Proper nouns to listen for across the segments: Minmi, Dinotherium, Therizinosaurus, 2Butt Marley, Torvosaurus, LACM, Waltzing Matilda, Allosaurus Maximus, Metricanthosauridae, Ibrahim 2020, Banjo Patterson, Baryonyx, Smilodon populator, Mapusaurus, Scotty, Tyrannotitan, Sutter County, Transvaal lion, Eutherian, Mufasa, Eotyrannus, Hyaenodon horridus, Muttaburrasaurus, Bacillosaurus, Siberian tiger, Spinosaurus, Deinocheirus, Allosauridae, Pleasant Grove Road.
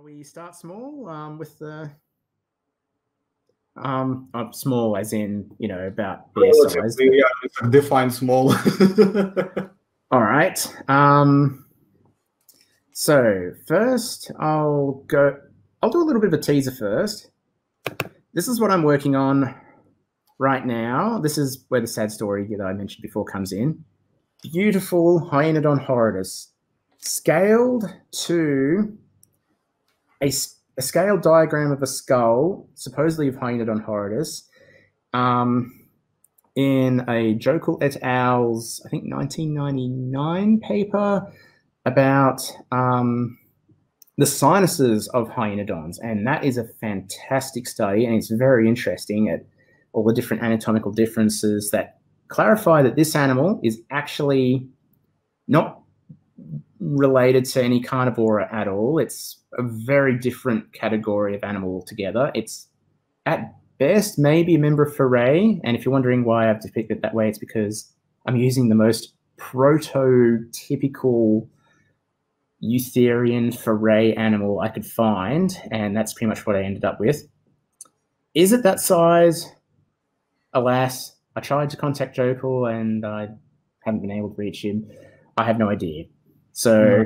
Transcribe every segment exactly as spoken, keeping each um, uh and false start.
Shall we start small um, with the um, uh, small, as in you know about their well, size? Yeah, but... define small. All right. Um, so first, I'll go. I'll do a little bit of a teaser first. This is what I'm working on right now. This is where the sad story that I mentioned before comes in. Beautiful Hyaenodon horridus, scaled to a, a scaled diagram of a skull, supposedly of Hyaenodon horridus, um, in a Jokel et al.'s, I think, nineteen ninety-nine paper about um, the sinuses of Hyaenodons. And that is a fantastic study, and it's very interesting at all the different anatomical differences that clarify that this animal is actually not related to any carnivora at all. It's a very different category of animal altogether. It's at best maybe a member of Ferae, and if you're wondering why I've depicted it that way, it's because I'm using the most prototypical Eutherian Ferae animal I could find, and that's pretty much what I ended up with. Is it that size? Alas, I tried to contact Jokel and I haven't been able to reach him. I have no idea. So no.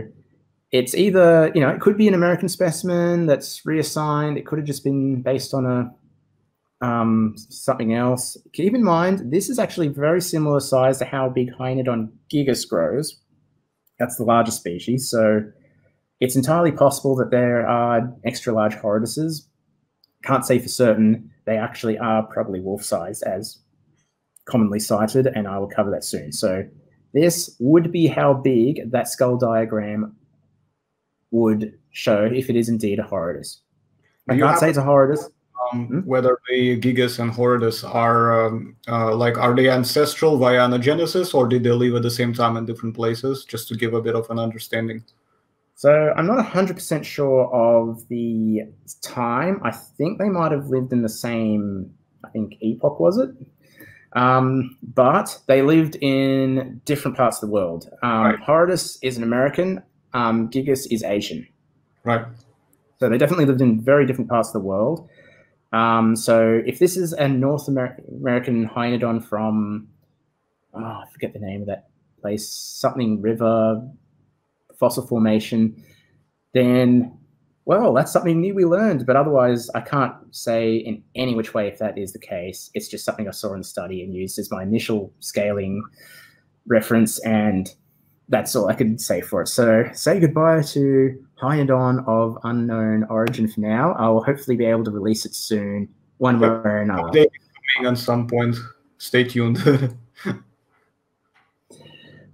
It's either, you know, it could be an American specimen that's reassigned. It could have just been based on a um, something else. Keep in mind, this is actually very similar size to how big Hyaenodon gigas grows. That's the largest species. So it's entirely possible that there are extra large horriduses. Can't say for certain. They actually are probably wolf-sized as commonly cited, and I will cover that soon. So this would be how big that skull diagram would show if it is indeed a horridus. I can't say it's a horridus. Um, hmm? Whether the gigas and horridus are um, uh, like, are they ancestral via anagenesis, or did they live at the same time in different places? Just to give a bit of an understanding. So I'm not one hundred percent sure of the time. I think they might have lived in the same, I think, epoch, was it? Um, but they lived in different parts of the world. Um, right. Horridus is an American. Um, gigas is Asian. Right. So they definitely lived in very different parts of the world. Um, so if this is a North Amer American Hyaenodon from, oh, I forget the name of that place, something river, fossil formation, then, well, that's something new we learned. But otherwise, I can't say in any which way if that is the case. It's just something I saw in the study and used as my initial scaling reference, and that's all I could say for it. So say goodbye to Hyaenodon of unknown origin for now. I will hopefully be able to release it soon, one way or another. At some point, stay tuned.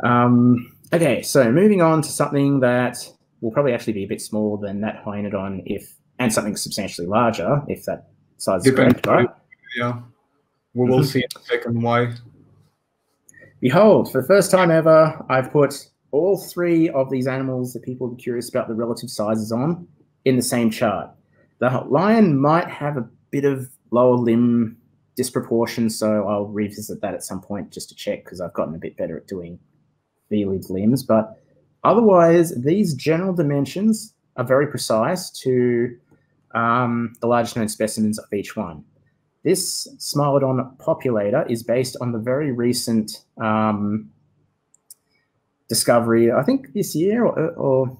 um... Okay, so moving on to something that will probably actually be a bit smaller than that Hyaenodon, if and something substantially larger, if that size is correct, right? Yeah, we will mm-hmm. see in a second why. Behold, for the first time ever, I've put all three of these animals that people are curious about the relative sizes on in the same chart. The lion might have a bit of lower limb disproportion, so I'll revisit that at some point just to check, because I've gotten a bit better at doing velid limbs, but otherwise these general dimensions are very precise to um, the largest known specimens of each one. This Smilodon populator is based on the very recent um, discovery, I think this year or, or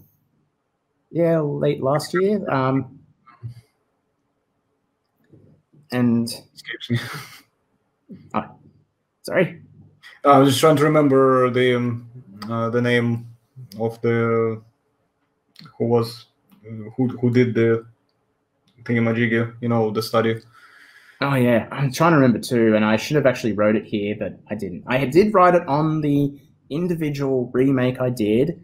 yeah, late last year. Um, and oh, sorry, I was just trying to remember the. Um... Uh, the name of the who was uh, who who did the thingamajiggy, you know, the study. Oh yeah, I'm trying to remember too, and I should have actually wrote it here, but I didn't. I did write it on the individual remake I did.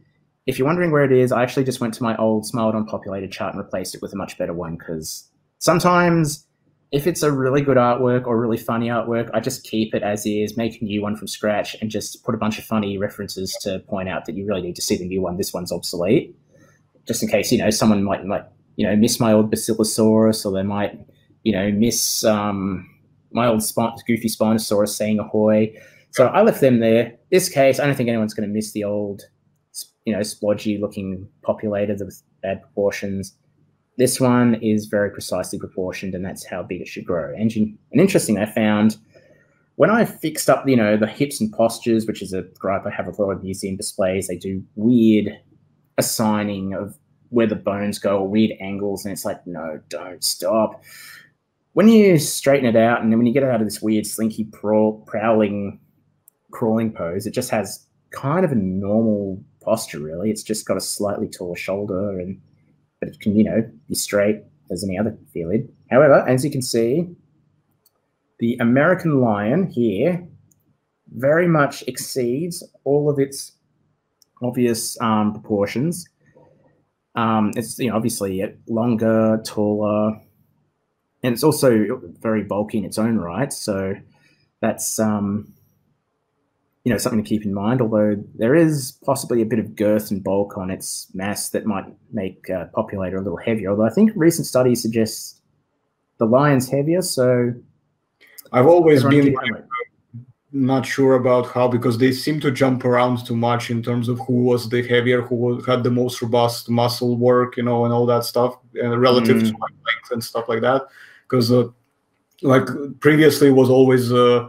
If you're wondering where it is, I actually just went to my old Smilodon populator chart and replaced it with a much better one, because sometimes if it's a really good artwork or really funny artwork, I just keep it as is, make a new one from scratch, and just put a bunch of funny references to point out that you really need to see the new one. This one's obsolete, just in case, you know, someone might, might you know, miss my old Bacillosaurus, or they might, you know, miss um, my old spot, goofy Spinosaurus saying ahoy. So I left them there. In this case, I don't think anyone's going to miss the old, you know, splodgy-looking populator with bad proportions. This one is very precisely proportioned, and that's how big it should grow. And, and interesting, I found when I fixed up, you know, the hips and postures, which is a gripe I have with a lot of museum displays, they do weird assigning of where the bones go, or weird angles, and it's like, no, don't stop. When you straighten it out, and then when you get out of this weird slinky prowl, prowling, crawling pose, it just has kind of a normal posture, really. It's just got a slightly taller shoulder, and but it can, you know, be straight as any other felid. However, as you can see, the American lion here very much exceeds all of its obvious um, proportions. Um, it's, you know, obviously longer, taller, and it's also very bulky in its own right. So that's, um, you know, something to keep in mind, although there is possibly a bit of girth and bulk on its mass that might make uh, populator a little heavier. Although I think recent studies suggest the lion's heavier, so... I've always been like, not sure about how, because they seem to jump around too much in terms of who was the heavier, who had the most robust muscle work, you know, and all that stuff, and relative mm. to like length and stuff like that. Because uh, like previously was always uh,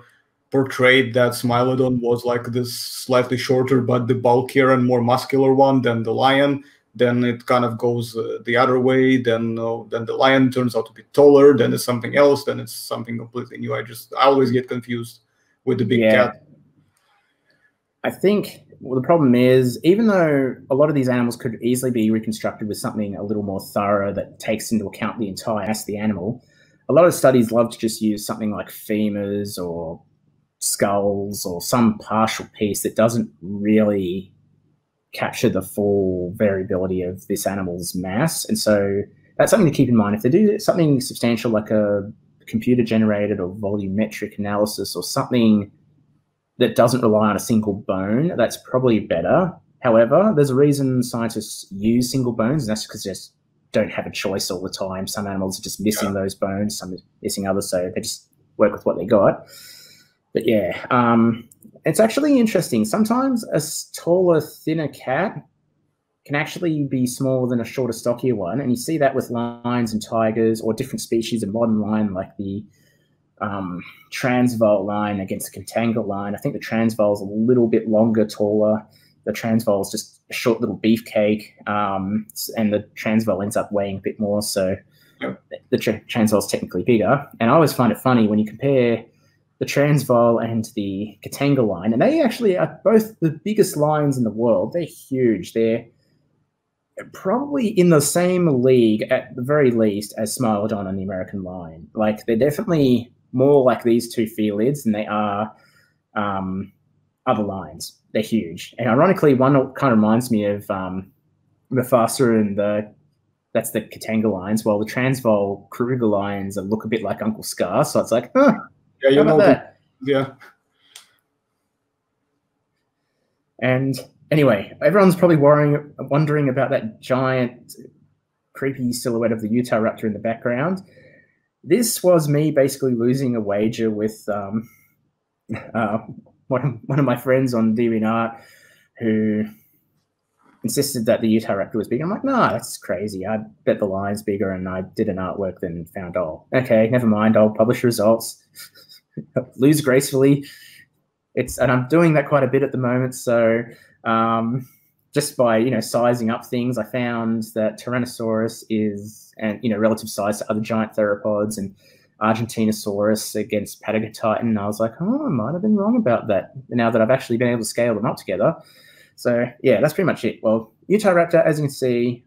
portrayed that Smilodon was like this slightly shorter but the bulkier and more muscular one than the lion. Then it kind of goes uh, the other way. Then uh, then the lion turns out to be taller. Then it's something else. Then it's something completely new. I just I always get confused with the big yeah. cat. I think well, the problem is, even though a lot of these animals could easily be reconstructed with something a little more thorough that takes into account the entire mass of the animal, a lot of studies love to just use something like femurs or skulls or some partial piece that doesn't really capture the full variability of this animal's mass. And so that's something to keep in mind. If they do something substantial like a computer-generated or volumetric analysis or something that doesn't rely on a single bone, that's probably better. However, there's a reason scientists use single bones, and that's because they just don't have a choice all the time. Some animals are just missing those bones, some are missing others, so they just work with what they got. But yeah, um, it's actually interesting. Sometimes a taller, thinner cat can actually be smaller than a shorter, stockier one. And you see that with lions and tigers, or different species of modern lion, like the um, Transvaal lion against the Katanga lion. I think the Transvaal's a little bit longer, taller. The Transvaal's just a short little beefcake, um, and the Transvaal ends up weighing a bit more. So the tra Transvaal's technically bigger. And I always find it funny when you compare the Transvaal and the Katanga lion, and they actually are both the biggest lions in the world. They're huge. They're probably in the same league, at the very least, as Smilodon and the American lion. Like, they're definitely more like these two felids than they are um, other lions. They're huge. And ironically, one kind of reminds me of um, Mufasa and the... That's the Katanga lions, while the Transvaal Kruger lions look a bit like Uncle Scar, so it's like, huh. Yeah, you know that. Yeah. And anyway, everyone's probably worrying, wondering about that giant, creepy silhouette of the Utahraptor in the background. This was me basically losing a wager with um, uh, one, of, one of my friends on DeviantArt, who insisted that the Utahraptor was bigger. I'm like, nah, that's crazy. I bet the lion's bigger, and I did an artwork then found, oh, okay, never mind. I'll publish results. Lose gracefully. It's and I'm doing that quite a bit at the moment. So um, just by, you know, sizing up things, I found that Tyrannosaurus is, and you know, relative size to other giant theropods, and Argentinosaurus against Patagotitan. I was like, oh, I might have been wrong about that. Now that I've actually been able to scale them up together. So yeah, that's pretty much it. Well, Utahraptor, as you can see,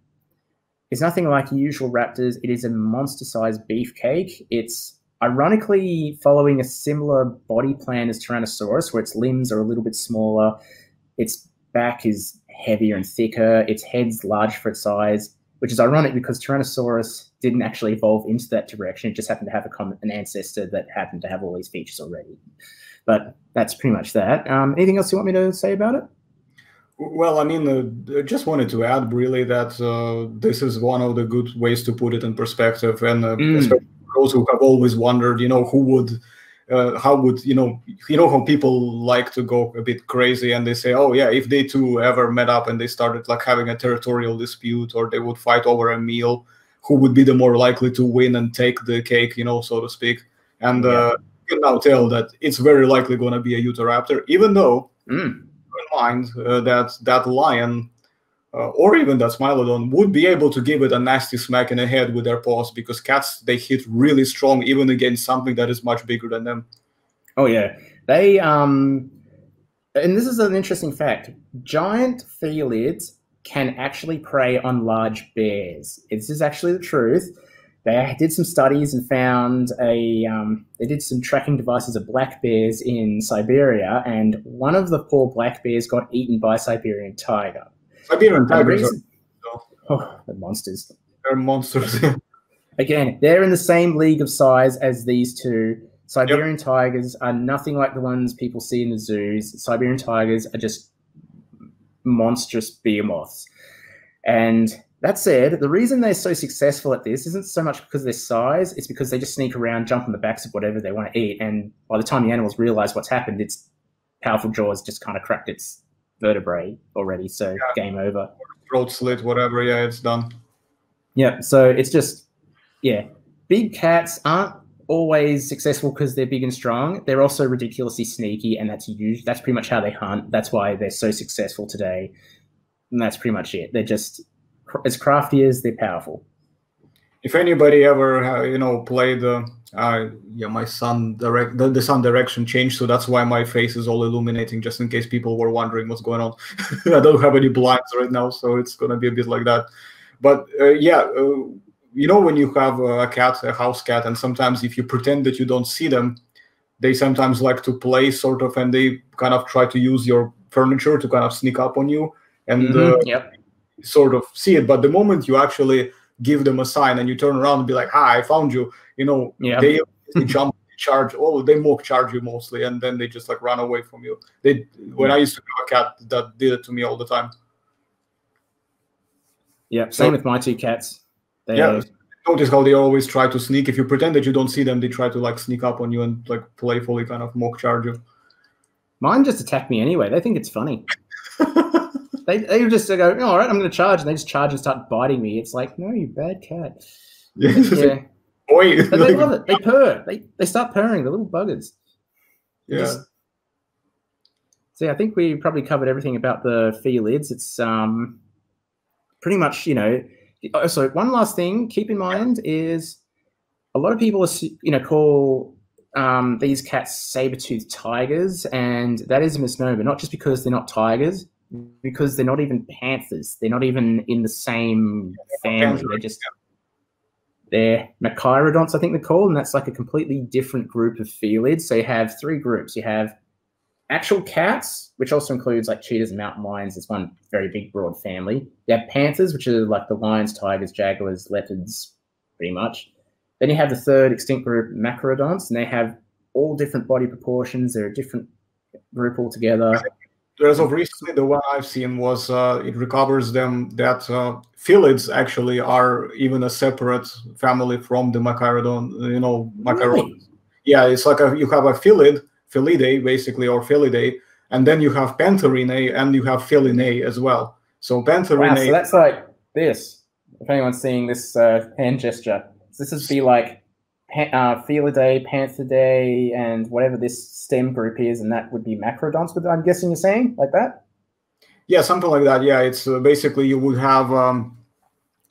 is nothing like usual raptors. It is a monster-sized beefcake. It's ironically following a similar body plan as Tyrannosaurus, where its limbs are a little bit smaller, its back is heavier and thicker, its head's large for its size, which is ironic because Tyrannosaurus didn't actually evolve into that direction. It just happened to have a common, an ancestor that happened to have all these features already. But that's pretty much that. Um, anything else you want me to say about it? Well, I mean, uh, I just wanted to add really that uh, this is one of the good ways to put it in perspective, and uh, mm. especially for those who have always wondered, you know, who would, uh, how would, you know, you know how people like to go a bit crazy and they say, oh yeah, if they two ever met up and they started like having a territorial dispute, or they would fight over a meal, who would be the more likely to win and take the cake, you know, so to speak. And yeah. uh, you can now tell that it's very likely going to be a Utahraptor, even though, mm. in mind, uh, that that lion uh, or even that Smilodon would be able to give it a nasty smack in the head with their paws, because cats, they hit really strong even against something that is much bigger than them. Oh, yeah. They, um, and this is an interesting fact, giant felids can actually prey on large bears. This is actually the truth. They did some studies and found a, um, they did some tracking devices of black bears in Siberia, and one of the poor black bears got eaten by a Siberian tiger. Siberian tigers reason, are... Oh, they're monsters. They're monsters. Again, they're in the same league of size as these two. Siberian yep. tigers are nothing like the ones people see in the zoos. Siberian tigers are just monstrous behemoths. And that said, the reason they're so successful at this isn't so much because of their size, it's because they just sneak around, jump on the backs of whatever they want to eat, and by the time the animals realize what's happened, its powerful jaws just kind of cracked its vertebrae already, so yeah. game over. Throat slit, whatever, yeah, it's done. Yeah, so it's just, yeah. Big cats aren't always successful because they're big and strong. They're also ridiculously sneaky, and that's huge. That's pretty much how they hunt. That's why they're so successful today. And that's pretty much it. They're just as crafty as they're powerful. If anybody ever, uh, you know, played, uh, uh, yeah, my sun direct the, the sun direction changed, so that's why my face is all illuminating, just in case people were wondering what's going on. I don't have any blinds right now, so it's gonna be a bit like that. But uh, yeah. Uh, You know, when you have a cat, a house cat, and sometimes if you pretend that you don't see them, they sometimes like to play sort of, and they kind of try to use your furniture to kind of sneak up on you and mm-hmm, uh, yep. sort of see it. But the moment you actually give them a sign and you turn around and be like, ah, I found you, you know, yep. they, they jump, they charge, oh, they mock charge you mostly, and then they just like run away from you. They, when I used to have a cat, that did it to me all the time. Yeah, same so, with my two cats. They, yeah, notice how they always try to sneak. If you pretend that you don't see them, they try to like sneak up on you and like playfully kind of mock charge you. Mine just attack me anyway. They think it's funny. they they just go, oh, all right, I'm going to charge, and they just charge and start biting me. It's like, no, you bad cat. Yeah, yeah. Boy, but they love it. They purr. They they start purring. The little buggers. Yeah. Just... See, I think we probably covered everything about the felids. It's um, pretty much, you know. Also, one last thing, keep in mind is a lot of people, you know, call um, these cats saber-toothed tigers, and that is a misnomer, not just because they're not tigers, because they're not even panthers. They're not even in the same family. They're just, they're Machairodonts, I think they're called, and that's like a completely different group of felids. So you have three groups. You have actual cats, which also includes like cheetahs and mountain lions. It's one very big, broad family. You have panthers, which are like the lions, tigers, jaguars, leopards, pretty much. Then you have the third extinct group, Machaerodonts, and they have all different body proportions. They're a different group altogether. As of recently, the one I've seen was uh, it recovers them that uh, felids actually are even a separate family from the Machaerodon, you know, Machaerodon. Really? Yeah, it's like a, you have a felid, Felidae, basically, or Felidae, and then you have Pantherinae, and you have Felinae as well. So Pantherinae... Wow, so that's like this, if anyone's seeing this uh, hand gesture. So this would be like uh, Felidae, Pantheridae, and whatever this stem group is, and that would be Machaerodonts, I'm guessing you're saying, like that? Yeah, something like that, yeah. It's uh, basically you would have... Um,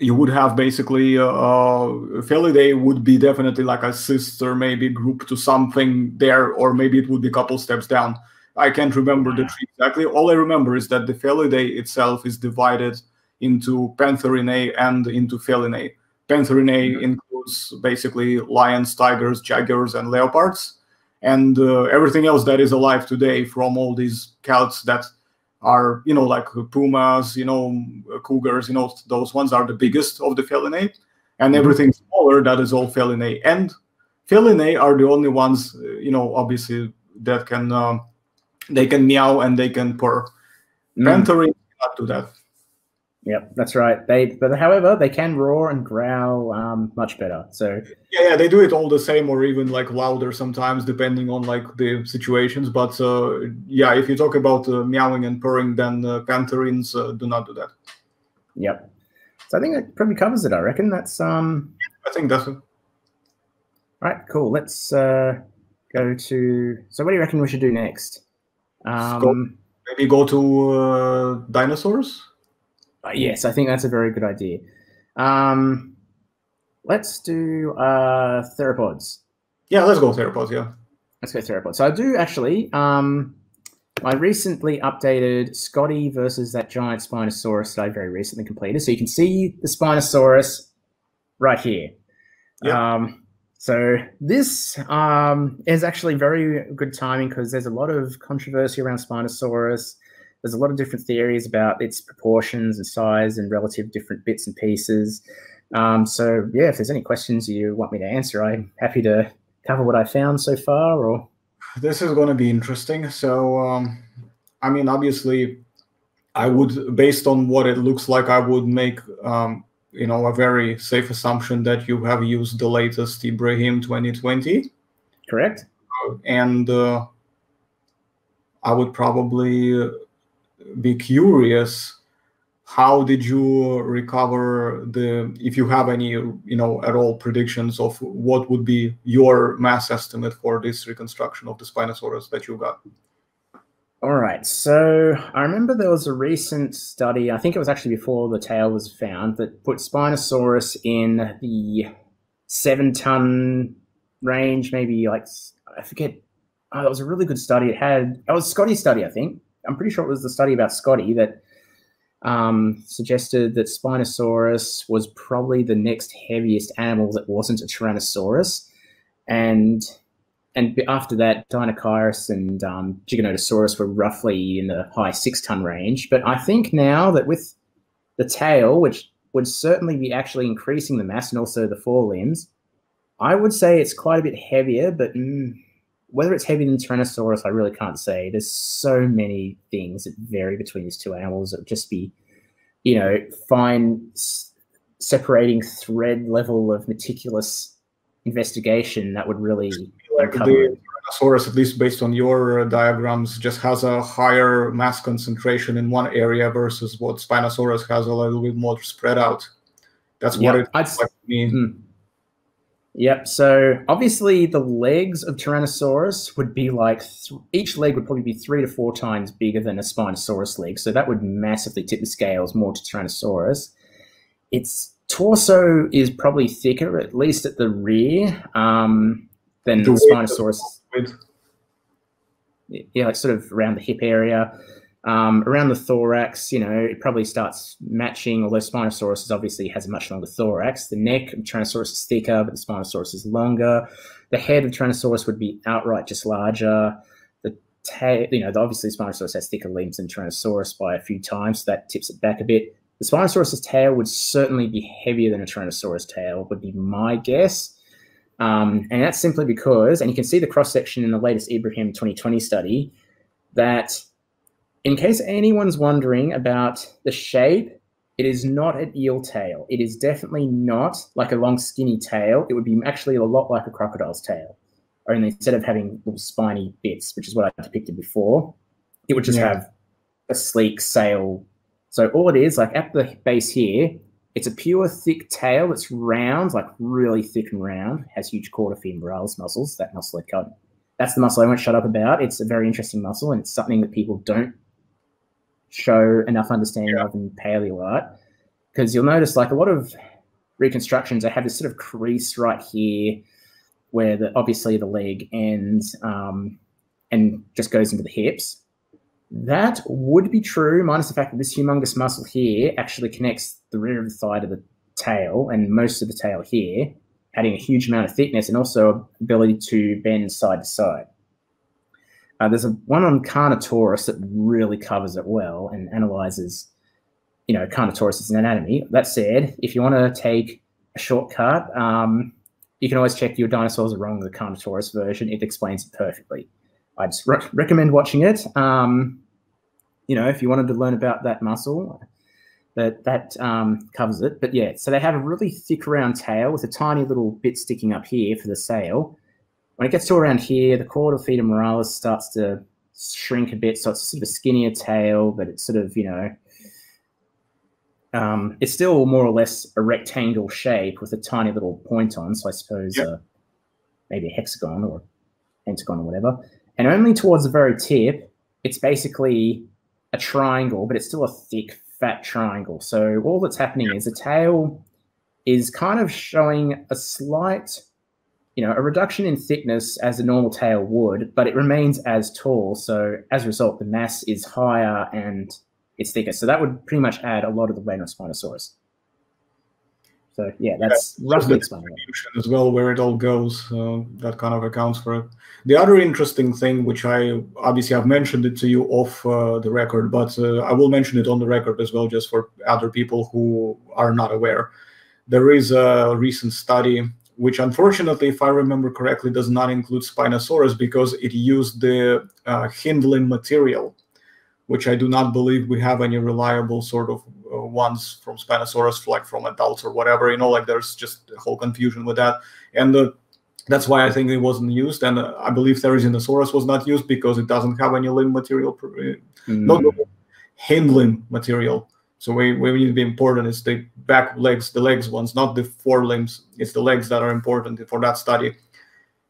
you would have basically uh, Felidae would be definitely like a sister maybe group to something there, or maybe it would be a couple steps down. I can't remember the tree exactly. All I remember is that the Felidae itself is divided into Pantherinae and into Felinae. Pantherinae mm-hmm. includes basically lions, tigers, jaguars, and leopards, and uh, everything else that is alive today from all these cats that are, you know, like pumas, you know, cougars, you know, those ones are the biggest of the Felinae, and everything smaller, that is all Felinae. And Felinae are the only ones, you know, obviously that can, uh, they can meow and they can purr. Mm. Pantherinae cannot do that. Yep, that's right. They, but however, they can roar and growl um, much better. So yeah, yeah, they do it all the same, or even like louder sometimes, depending on like the situations. But uh, yeah, if you talk about uh, meowing and purring, then uh, Pantherines uh, do not do that. Yep. So I think that probably covers it, I reckon. That's um. I think that's it. All right, cool. Let's uh, go to. So what do you reckon we should do next? Um, Maybe go to uh, dinosaurs. Uh, yes, I think that's a very good idea. Um, let's do uh, theropods. Yeah, let's go theropods. Yeah, let's go theropods. So I do actually. Um, I recently updated Scotty versus that giant Spinosaurus that I very recently completed. So you can see the Spinosaurus right here. Yep. Um, so this um, is actually very good timing because there's a lot of controversy around Spinosaurus. There's a lot of different theories about its proportions and size and relative different bits and pieces. Um, so, yeah, if there's any questions you want me to answer, I'm happy to cover what I found so far or... This is going to be interesting. So, um, I mean, obviously, I would, based on what it looks like, I would make, um, you know, a very safe assumption that you have used the latest Ibrahim twenty twenty. Correct. And uh, I would probably be curious, how did you recover the, if you have any, you know, at all predictions of what would be your mass estimate for this reconstruction of the Spinosaurus that you got? All right. So I remember there was a recent study, I think it was actually before the tail was found, that put Spinosaurus in the seven ton range, maybe like, I forget. Oh, that was a really good study. It had, it was Scotty's study, I think. I'm pretty sure it was the study about Scotty that Um, suggested that Spinosaurus was probably the next heaviest animal that wasn't a Tyrannosaurus, and and after that, Deinocheirus and um, Giganotosaurus were roughly in the high six ton range. But I think now that with the tail, which would certainly be actually increasing the mass and also the forelimbs, I would say it's quite a bit heavier. But mm, whether it's heavier than Tyrannosaurus, I really can't say. There's so many things that vary between these two animals. It would just be, you know, fine separating thread level of meticulous investigation that would really like uncover. The Tyrannosaurus, at least based on your diagrams, just has a higher mass concentration in one area versus what Spinosaurus has a little bit more spread out. That's what yep, it I'd like mean. Mm. Yep, so obviously the legs of Tyrannosaurus would be like, each leg would probably be three to four times bigger than a Spinosaurus leg, so that would massively tip the scales more to Tyrannosaurus. Its torso is probably thicker, at least at the rear, um, than the Spinosaurus. Yeah, like sort of around the hip area. Um, around the thorax, you know, it probably starts matching, although Spinosaurus is obviously has a much longer thorax. The neck of Tyrannosaurus is thicker, but the Spinosaurus is longer. The head of Tyrannosaurus would be outright just larger. The tail, you know, obviously Spinosaurus has thicker limbs than Tyrannosaurus by a few times, so that tips it back a bit. The Spinosaurus's tail would certainly be heavier than a Tyrannosaurus tail, would be my guess. Um, and that's simply because, and you can see the cross-section in the latest Ibrahim twenty twenty study, that... in case anyone's wondering about the shape, it is not an eel tail. It is definitely not like a long, skinny tail. It would be actually a lot like a crocodile's tail, only instead of having little spiny bits, which is what I depicted before, it would just yeah. have a sleek sail. So all it is, like at the base here, it's a pure thick tail. It's round, like really thick and round, has huge quarterfemorals muscles, that muscle I cut. That's the muscle I won't shut up about. It's a very interesting muscle, and it's something that people don't show enough understanding of in paleo art, because you'll notice like a lot of reconstructions I have this sort of crease right here where the obviously the leg ends um and just goes into the hips. That would be true minus the fact that this humongous muscle here actually connects the rear of the thigh to the tail and most of the tail here, adding a huge amount of thickness and also ability to bend side to side. Uh, there's a one on Carnotaurus that really covers it well and analyzes, you know, Carnotaurus' anatomy. That said, if you want to take a shortcut, um, you can always check Your Dinosaurs Are Wrong, the Carnotaurus version. It explains it perfectly. I just re recommend watching it. Um, you know, if you wanted to learn about that muscle, that, that um, covers it. But yeah, so they have a really thick round tail with a tiny little bit sticking up here for the sail. When it gets to around here, the quarterfemoralis starts to shrink a bit, so it's sort of a skinnier tail, but it's sort of, you know, Um, it's still more or less a rectangle shape with a tiny little point on, so I suppose yep. uh, maybe a hexagon or pentagon or whatever. And only towards the very tip, it's basically a triangle, but it's still a thick, fat triangle. So all that's happening yep. is the tail is kind of showing a slight, you know, a reduction in thickness as a normal tail would, but it remains as tall. So as a result, the mass is higher and it's thicker. So that would pretty much add a lot of the weight of Spinosaurus. So yeah, that's yeah, roughly explainable. As well, where it all goes, uh, that kind of accounts for it. The other interesting thing, which I obviously I've mentioned it to you off uh, the record, but uh, I will mention it on the record as well, just for other people who are not aware. There is a recent study, which unfortunately, if I remember correctly, does not include Spinosaurus because it used the uh, hind limb material, which I do not believe we have any reliable sort of uh, ones from Spinosaurus, like from adults or whatever. You know, like there's just a whole confusion with that. And uh, that's why I think it wasn't used. And uh, I believe Therizinosaurus was not used because it doesn't have any limb material, mm. not hind limb material. So we, we need to be important. It's the back legs, the legs ones, not the forelimbs. It's the legs that are important for that study.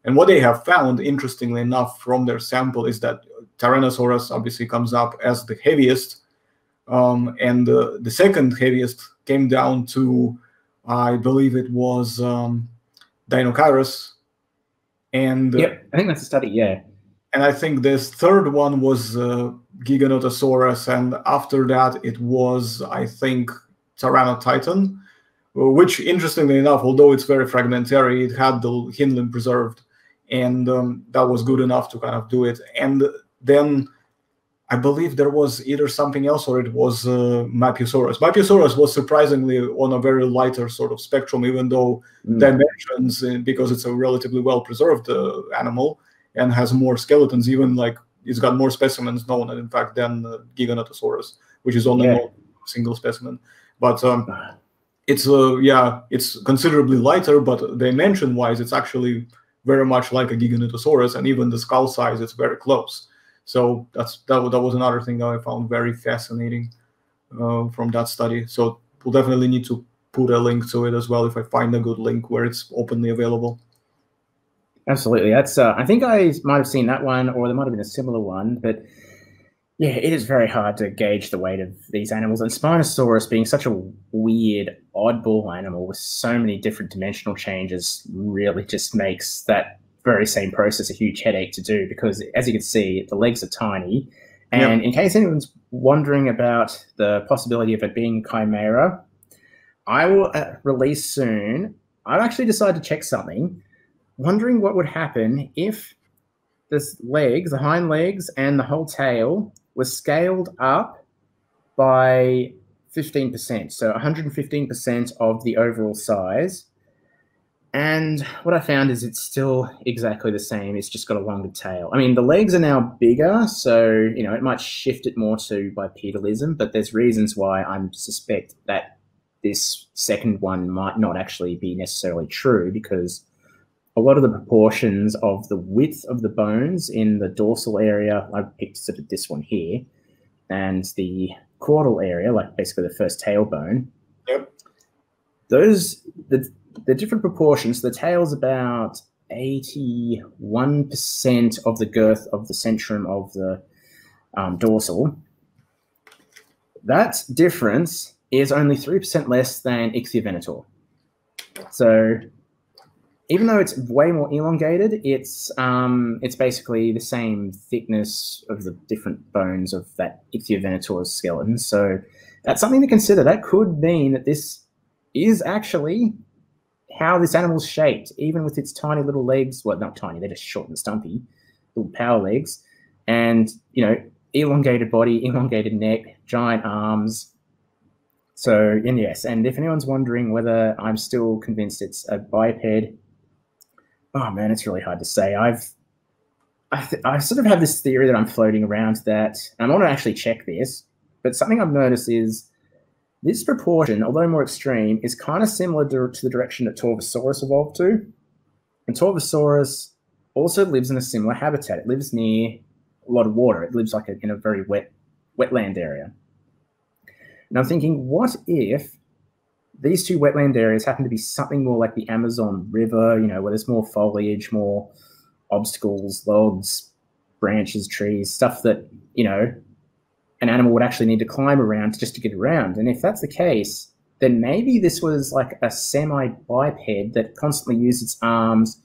And what they have found, interestingly enough, from their sample is that Tyrannosaurus obviously comes up as the heaviest. Um, and uh, the second heaviest came down to, I believe it was um, Deinocheirus. And uh, yep, I think that's a study, yeah. And I think this third one was uh, Giganotosaurus, and after that it was, I think, Tyrannotitan, which, interestingly enough, although it's very fragmentary, it had the hind limb preserved, and um, that was good enough to kind of do it. And then I believe there was either something else or it was uh, Mapusaurus. Mapusaurus was surprisingly on a very lighter sort of spectrum, even though mm. dimensions, because it's a relatively well-preserved uh, animal, and has more skeletons, even like it's got more specimens known, and in fact, than uh, Giganotosaurus, which is only yeah. a single specimen. But um, it's uh, yeah, it's considerably lighter, but dimension-wise, it's actually very much like a Giganotosaurus, and even the skull size is very close. So that's that. That was another thing that I found very fascinating uh, from that study. So we'll definitely need to put a link to it as well if I find a good link where it's openly available. Absolutely. That's. Uh, I think I might have seen that one, or there might have been a similar one. But yeah, it is very hard to gauge the weight of these animals. And Spinosaurus being such a weird, oddball animal with so many different dimensional changes really just makes that very same process a huge headache to do because, as you can see, the legs are tiny. And yep. in case anyone's wondering about the possibility of it being chimera, I will uh, release soon. I've actually decided to check something. Wondering what would happen if this legs, the hind legs and the whole tail were scaled up by fifteen percent, so one hundred fifteen percent of the overall size. And what I found is it's still exactly the same. It's just got a longer tail. I mean, the legs are now bigger, so, you know, it might shift it more to bipedalism, but there's reasons why I suspect that this second one might not actually be necessarily true because a lot of the proportions of the width of the bones in the dorsal area, I picked sort of this one here, and the caudal area, like basically the first tailbone, yep. those, the, the different proportions, the tail's about eighty-one percent of the girth of the centrum of the um, dorsal. That difference is only three percent less than Ichthyovenator. So even though it's way more elongated, it's um, it's basically the same thickness of the different bones of that Ichthyovenator's skeleton. So that's something to consider. That could mean that this is actually how this animal's shaped, even with its tiny little legs. Well, not tiny, they're just short and stumpy, little power legs. And, you know, elongated body, elongated neck, giant arms. So, and yes, and if anyone's wondering whether I'm still convinced it's a biped, oh man, it's really hard to say. I've, I, th I sort of have this theory that I'm floating around that, and I want to actually check this, but something I've noticed is this proportion, although more extreme, is kind of similar to, to the direction that Torvosaurus evolved to. And Torvosaurus also lives in a similar habitat. It lives near a lot of water. It lives like a, in a very wet wetland area. And I'm thinking, what if these two wetland areas happen to be something more like the Amazon River, you know, where there's more foliage, more obstacles, logs, branches, trees, stuff that, you know, an animal would actually need to climb around just to get around. And if that's the case, then maybe this was like a semi-biped that constantly used its arms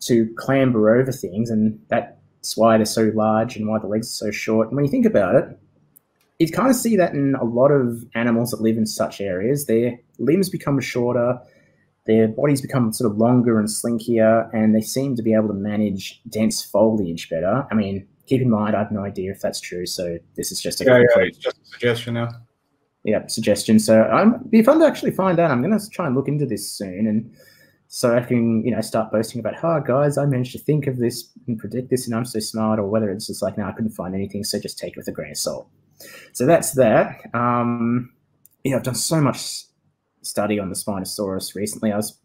to clamber over things, and that's why they're so large and why the legs are so short. And when you think about it, you kind of see that in a lot of animals that live in such areas. Their limbs become shorter, their bodies become sort of longer and slinkier, and they seem to be able to manage dense foliage better. I mean, keep in mind, I have no idea if that's true, so this is just a, yeah, yeah, it's just a suggestion now. Yeah, suggestion. So I'm, it'd be fun to actually find out. I'm going to try and look into this soon, and so I can, you know, start boasting about, oh, guys, I managed to think of this and predict this, and I'm so smart, or whether it's just like, no, I couldn't find anything, so just take it with a grain of salt. So that's that. Um, yeah, I've done so much study on the Spinosaurus recently. I was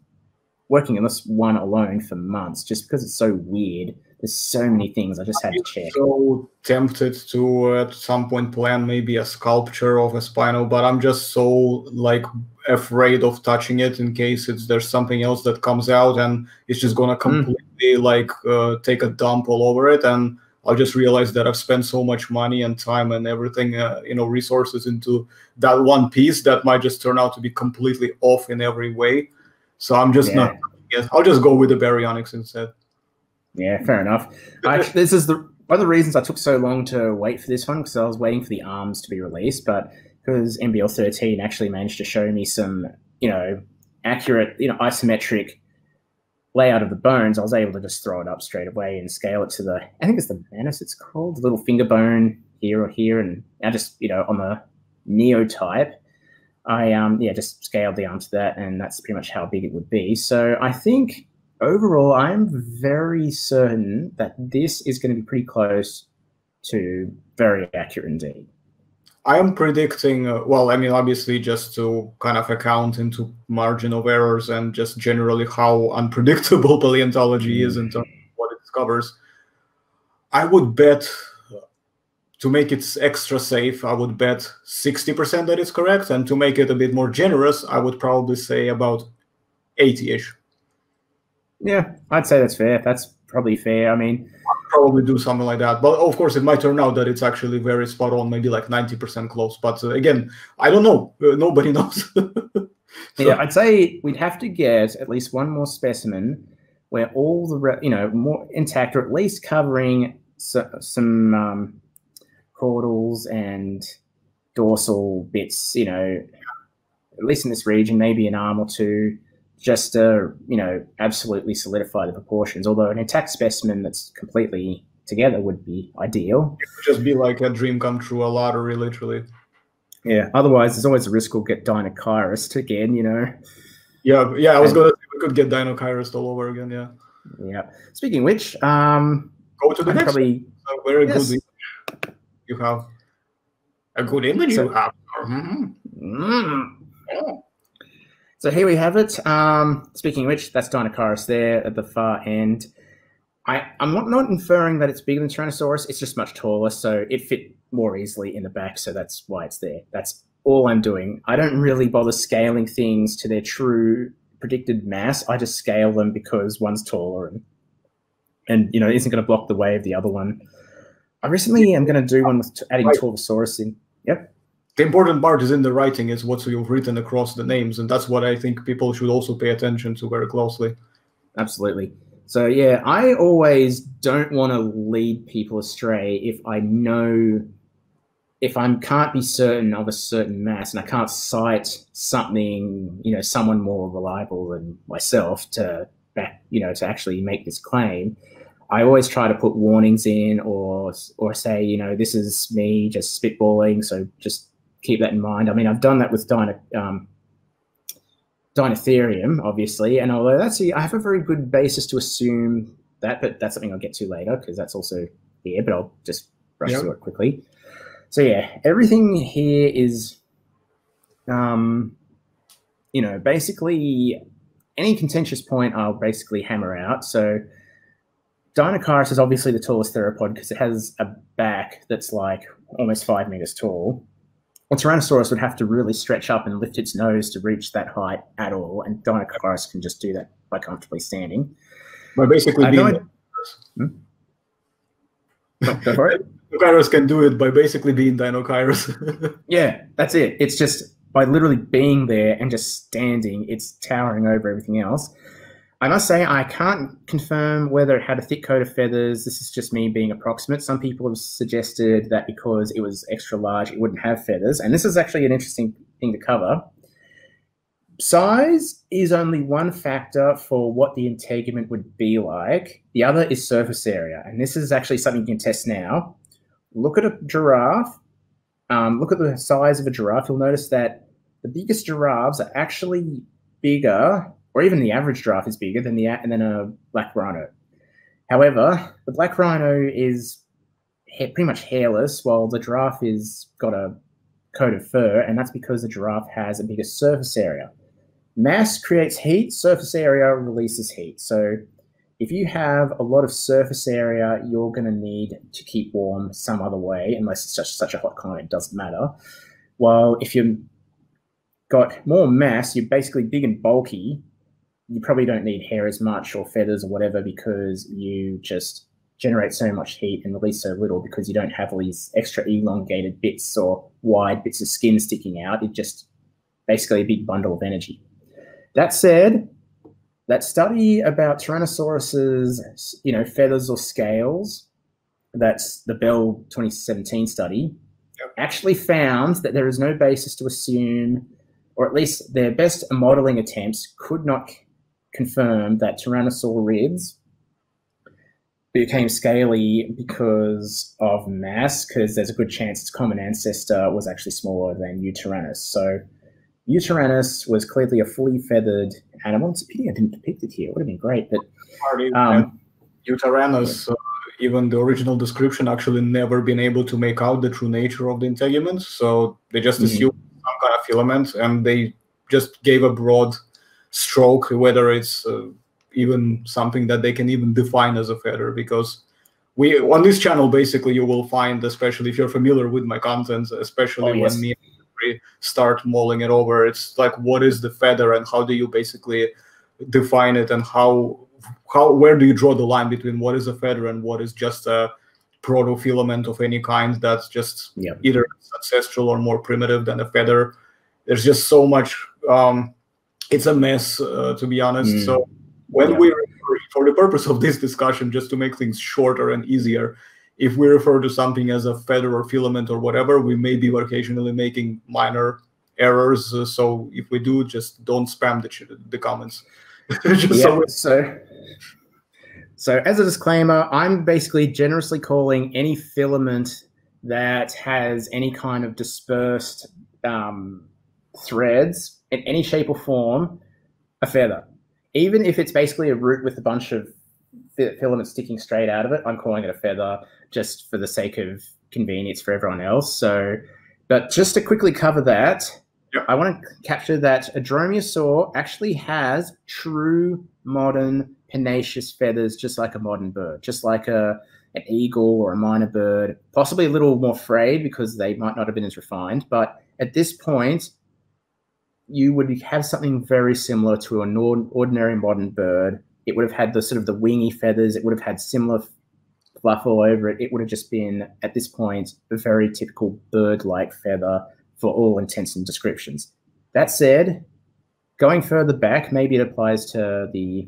working on this one alone for months just because it's so weird. There's so many things I just had to check. So tempted to at some point plan maybe a sculpture of a Spino, but I'm just so like afraid of touching it in case it's there's something else that comes out and it's just gonna completely mm. like uh, take a dump all over it, and I'll just realize that I've spent so much money and time and everything, uh, you know, resources into that one piece that might just turn out to be completely off in every way. So I'm just yeah. not, yes, I'll just go with the baryonyx instead. Yeah, fair enough. I, this is the, one of the reasons I took so long to wait for this one, because I was waiting for the arms to be released, but because M B L thirteen actually managed to show me some, you know, accurate, you know, isometric layout of the bones, I was able to just throw it up straight away and scale it to the, I think it's the manus it's called, the little finger bone here or here, and I just, you know, on the neotype, I, um, yeah, just scaled the arm to that, and that's pretty much how big it would be. So I think overall, I'm very certain that this is going to be pretty close to very accurate indeed. I am predicting, uh, well, I mean, obviously, just to kind of account into margin of errors and just generally how unpredictable paleontology is in terms of what it discovers, I would bet, to make it extra safe, I would bet sixty percent that it's correct, and to make it a bit more generous, I would probably say about eighty-ish. Yeah, I'd say that's fair. That's probably fair. I mean, I'd probably do something like that, but of course it might turn out that it's actually very spot on, maybe like ninety percent close, but uh, again, I don't know, uh, nobody knows. So. Yeah, I'd say we'd have to get at least one more specimen where all the re you know more intact, or at least covering so some um caudals and dorsal bits, you know, at least in this region, maybe an arm or two, just to, you know, absolutely solidify the proportions, although an intact specimen that's completely together would be ideal. It would just be like a dream come true, a lottery, literally. Yeah, otherwise there's always a risk we'll get Deinocheirus again, you know. Yeah, yeah, I was and, going to say we could get Deinocheirus all over again, yeah. Yeah. Speaking of which, um, go to the I'm next probably, one. Very yes. good image you have. A good image so, you have. Mm-hmm. Mm-hmm. Yeah. So here we have it. Um, speaking of which, that's Deinocheirus there at the far end. I, I'm not, not inferring that it's bigger than Tyrannosaurus. It's just much taller, so it fit more easily in the back, so that's why it's there. That's all I'm doing. I don't really bother scaling things to their true predicted mass. I just scale them because one's taller and, and you know, isn't going to block the way of the other one. I recently am going to do one with t adding Torvosaurus in. Yep. The important part is in the writing, is what you've written across the names, and that's what I think people should also pay attention to very closely. Absolutely. So yeah, I always don't want to lead people astray if I know, if I can't be certain of a certain mass, and I can't cite something, you know, someone more reliable than myself to back, you know, to actually make this claim. I always try to put warnings in, or or say, you know, this is me just spitballing, so just keep that in mind. I mean, I've done that with Dino, um, Dinotherium, obviously, and although that's a, I have a very good basis to assume that, but that's something I'll get to later because that's also here, but I'll just brush yep. through it quickly. So yeah, everything here is, um, you know, basically any contentious point I'll basically hammer out. So Deinocheirus is obviously the tallest theropod because it has a back that's like almost five meters tall. Well, Tyrannosaurus would have to really stretch up and lift its nose to reach that height at all, and Deinocheirus can just do that by comfortably standing. By basically I being... It... Hmm? Go for it. Deinocheirus can do it by basically being Deinocheirus. Yeah, that's it. It's just by literally being there and just standing, it's towering over everything else. I must say, I can't confirm whether it had a thick coat of feathers. This is just me being approximate. Some people have suggested that because it was extra large, it wouldn't have feathers. And this is actually an interesting thing to cover. Size is only one factor for what the integument would be like. The other is surface area. And this is actually something you can test now. Look at a giraffe. Um, look at the size of a giraffe. You'll notice that the biggest giraffes are actually bigger, or even the average giraffe is bigger than the and then a black rhino. However, the black rhino is ha pretty much hairless, while the giraffe is got a coat of fur, and that's because the giraffe has a bigger surface area. Mass creates heat, surface area releases heat. So if you have a lot of surface area, you're going to need to keep warm some other way, unless it's just such a hot climate, it doesn't matter. While if you've got more mass, you're basically big and bulky, you probably don't need hair as much or feathers or whatever, because you just generate so much heat and release so little because you don't have all these extra elongated bits or wide bits of skin sticking out. It's just basically a big bundle of energy. That said, that study about Tyrannosaurus's, you know, feathers or scales, that's the Bell twenty seventeen study, yep, actually found that there is no basis to assume, or at least their best modeling attempts could not confirm, that tyrannosaurids became scaly because of mass, because there's a good chance its common ancestor was actually smaller than Utahraptor. So Utahraptor was clearly a fully feathered animal. It's a pity I didn't depict it here. It would have been great. But um, Utahraptor, uh, even the original description, actually never been able to make out the true nature of the integument, so they just assumed mm. some kind of filament, and they just gave a broad stroke, whether it's uh, even something that they can even define as a feather, because we on this channel basically you will find, especially if you're familiar with my content, especially oh, yes. when me and we start mulling it over, it's like, what is the feather and how do you basically define it, and how how where do you draw the line between what is a feather and what is just a protofilament of any kind that's just yeah. either ancestral or more primitive than a feather. There's just so much. Um, it's a mess, uh, to be honest. Mm. So when yeah. we refer, for the purpose of this discussion, just to make things shorter and easier, if we refer to something as a feather or filament or whatever, we may be occasionally making minor errors. Uh, so if we do, just don't spam the, the comments. just yeah, so, so, so as a disclaimer, I'm basically generously calling any filament that has any kind of dispersed um, threads in any shape or form a feather. Even if it's basically a root with a bunch of filaments sticking straight out of it, I'm calling it a feather just for the sake of convenience for everyone else. So, but just to quickly cover that, yep. I want to capture that a dromaeosaur actually has true modern pinaceous feathers, just like a modern bird, just like a an eagle or a minor bird, possibly a little more frayed because they might not have been as refined. But at this point, you would have something very similar to an ordinary modern bird. It would have had the sort of the wingy feathers. It would have had similar fluff all over it. It would have just been, at this point, a very typical bird-like feather for all intents and descriptions. That said, going further back, maybe it applies to the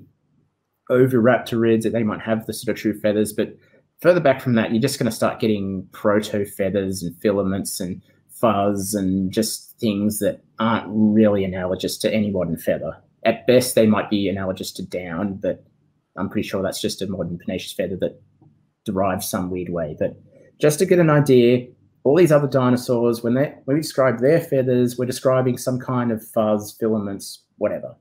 oviraptorids, that they might have the sort of true feathers, but further back from that, you're just going to start getting proto-feathers and filaments and fuzz and just things that aren't really analogous to any modern feather. At best, they might be analogous to down, but I'm pretty sure that's just a modern pinaceous feather that derives some weird way. But just to get an idea, all these other dinosaurs, when they when we describe their feathers, we're describing some kind of fuzz, filaments, whatever.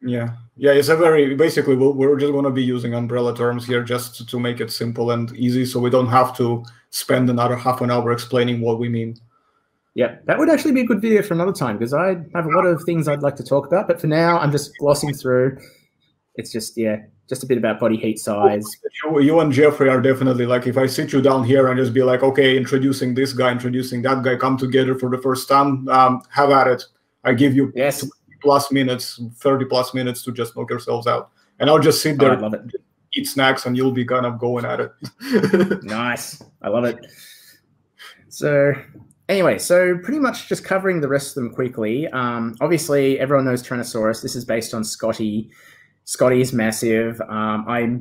Yeah, yeah, it's a very, basically, we'll, we're just going to be using umbrella terms here just to, to make it simple and easy, so we don't have to spend another half an hour explaining what we mean. Yeah, that would actually be a good video for another time, because I have a lot of things I'd like to talk about, but for now I'm just glossing through. it's just, yeah, just a bit about body heat size. You, you and Jeffrey are definitely like, if I sit you down here and just be like, okay, introducing this guy, introducing that guy, come together for the first time, um, have at it. I give you yes. twenty plus minutes, thirty plus minutes to just knock yourselves out. And I'll just sit there, oh, I love it. Eat snacks, and you'll be kind of going at it. Nice. I love it. So anyway, so pretty much just covering the rest of them quickly. Um, obviously, everyone knows Tyrannosaurus. This is based on Scotty. Scotty is massive. Um, I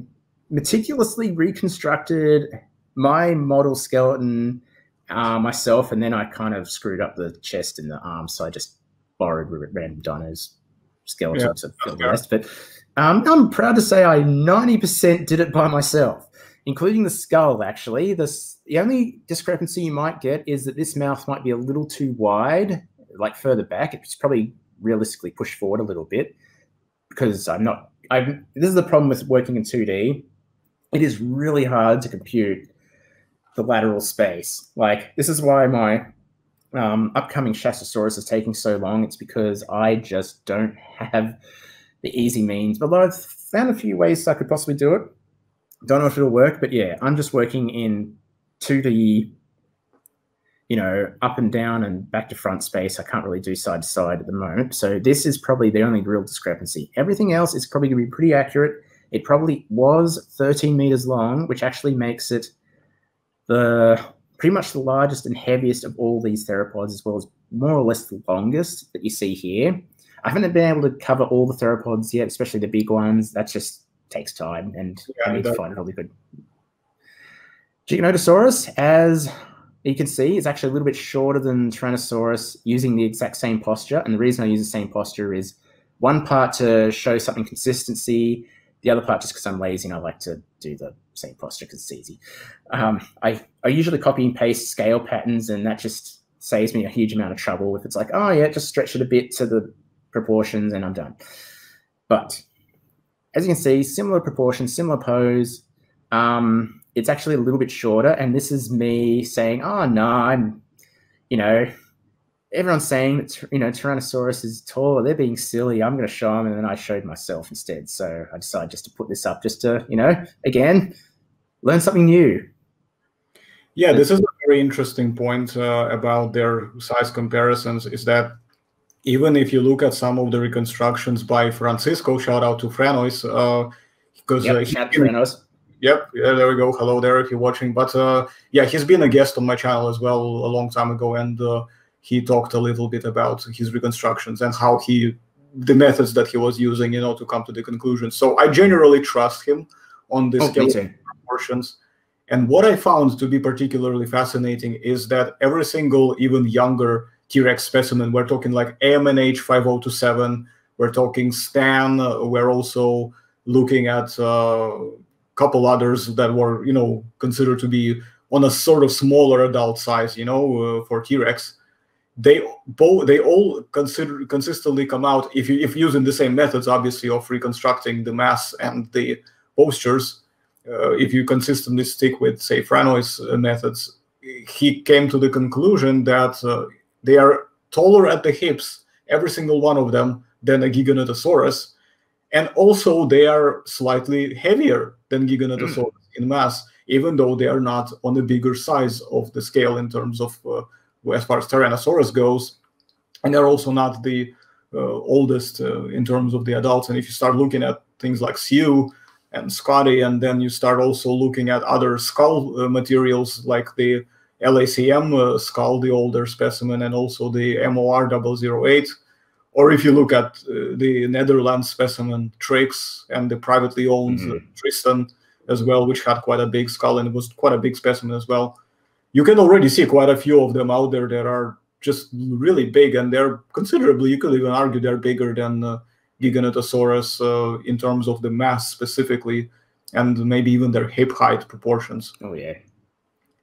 meticulously reconstructed my model skeleton uh, myself, and then I kind of screwed up the chest and the arms, so I just borrowed random dino's skeletons yeah. to fill the rest. But um, I'm proud to say I ninety percent did it by myself, including the skull, actually. This, the only discrepancy you might get is that this mouth might be a little too wide, like further back. It's probably realistically pushed forward a little bit because I'm not... I'm, this is the problem with working in two D. It is really hard to compute the lateral space. Like, this is why my um, upcoming Shastosaurus is taking so long. It's because I just don't have the easy means. Although I've found a few ways I could possibly do it. Don't know if it'll work, but yeah, I'm just working in two D, you know, up and down and back to front space. I can't really do side to side at the moment. So this is probably the only real discrepancy. Everything else is probably going to be pretty accurate. It probably was thirteen meters long, which actually makes it the pretty much the largest and heaviest of all these theropods, as well as more or less the longest that you see here. I haven't been able to cover all the theropods yet, especially the big ones. That's just takes time, and yeah, I need to find a really good. Giganotosaurus, as you can see, is actually a little bit shorter than Tyrannosaurus using the exact same posture. And the reason I use the same posture is one part to show something consistency, the other part just because I'm lazy and I like to do the same posture because it's easy. Um, I, I usually copy and paste scale patterns, and that just saves me a huge amount of trouble. If it's like, oh yeah, just stretch it a bit to the proportions and I'm done. But as you can see, similar proportions, similar pose. Um, it's actually a little bit shorter, and this is me saying, "Oh no, I'm," you know, everyone's saying that, you know, Tyrannosaurus is taller. They're being silly. I'm going to show them, and then I showed myself instead. So I decided just to put this up, just to, you know, again, learn something new. Yeah, this is a very interesting point uh, about their size comparisons. Is that even if you look at some of the reconstructions by Francisco, shout out to Franois, uh, because yep, uh, he, Franois. Yep, yeah, there we go. Hello there, if you're watching. But uh, yeah, he's been a guest on my channel as well a long time ago, and uh, he talked a little bit about his reconstructions and how he, the methods that he was using, you know, to come to the conclusion. So I generally trust him on this scale proportions. And what I found to be particularly fascinating is that every single, even younger T-Rex specimen, we're talking like A M N H five oh two seven, we're talking Stan, uh, we're also looking at a uh, couple others that were, you know, considered to be on a sort of smaller adult size, you know, uh, for T-Rex. They, both, they all consider, consistently come out, if, you, if using the same methods, obviously, of reconstructing the mass and the postures, uh, if you consistently stick with, say, Franois uh, methods, he came to the conclusion that uh, they are taller at the hips, every single one of them, than a Giganotosaurus. And also, they are slightly heavier than Giganotosaurus in mass, even though they are not on the bigger size of the scale in terms of, uh, as far as Tyrannosaurus goes. And they're also not the uh, oldest uh, in terms of the adults. And if you start looking at things like Sue and Scotty, and then you start also looking at other skull uh, materials like the L A C M uh, skull, the older specimen, and also the M O R double oh eight. Or if you look at uh, the Netherlands specimen, Trix, and the privately owned mm-hmm. uh, Tristan as well, which had quite a big skull, and it was quite a big specimen as well. You can already see quite a few of them out there that are just really big, and they're considerably, you could even argue they're bigger than uh, Giganotosaurus uh, in terms of the mass specifically, and maybe even their hip height proportions. Oh, yeah.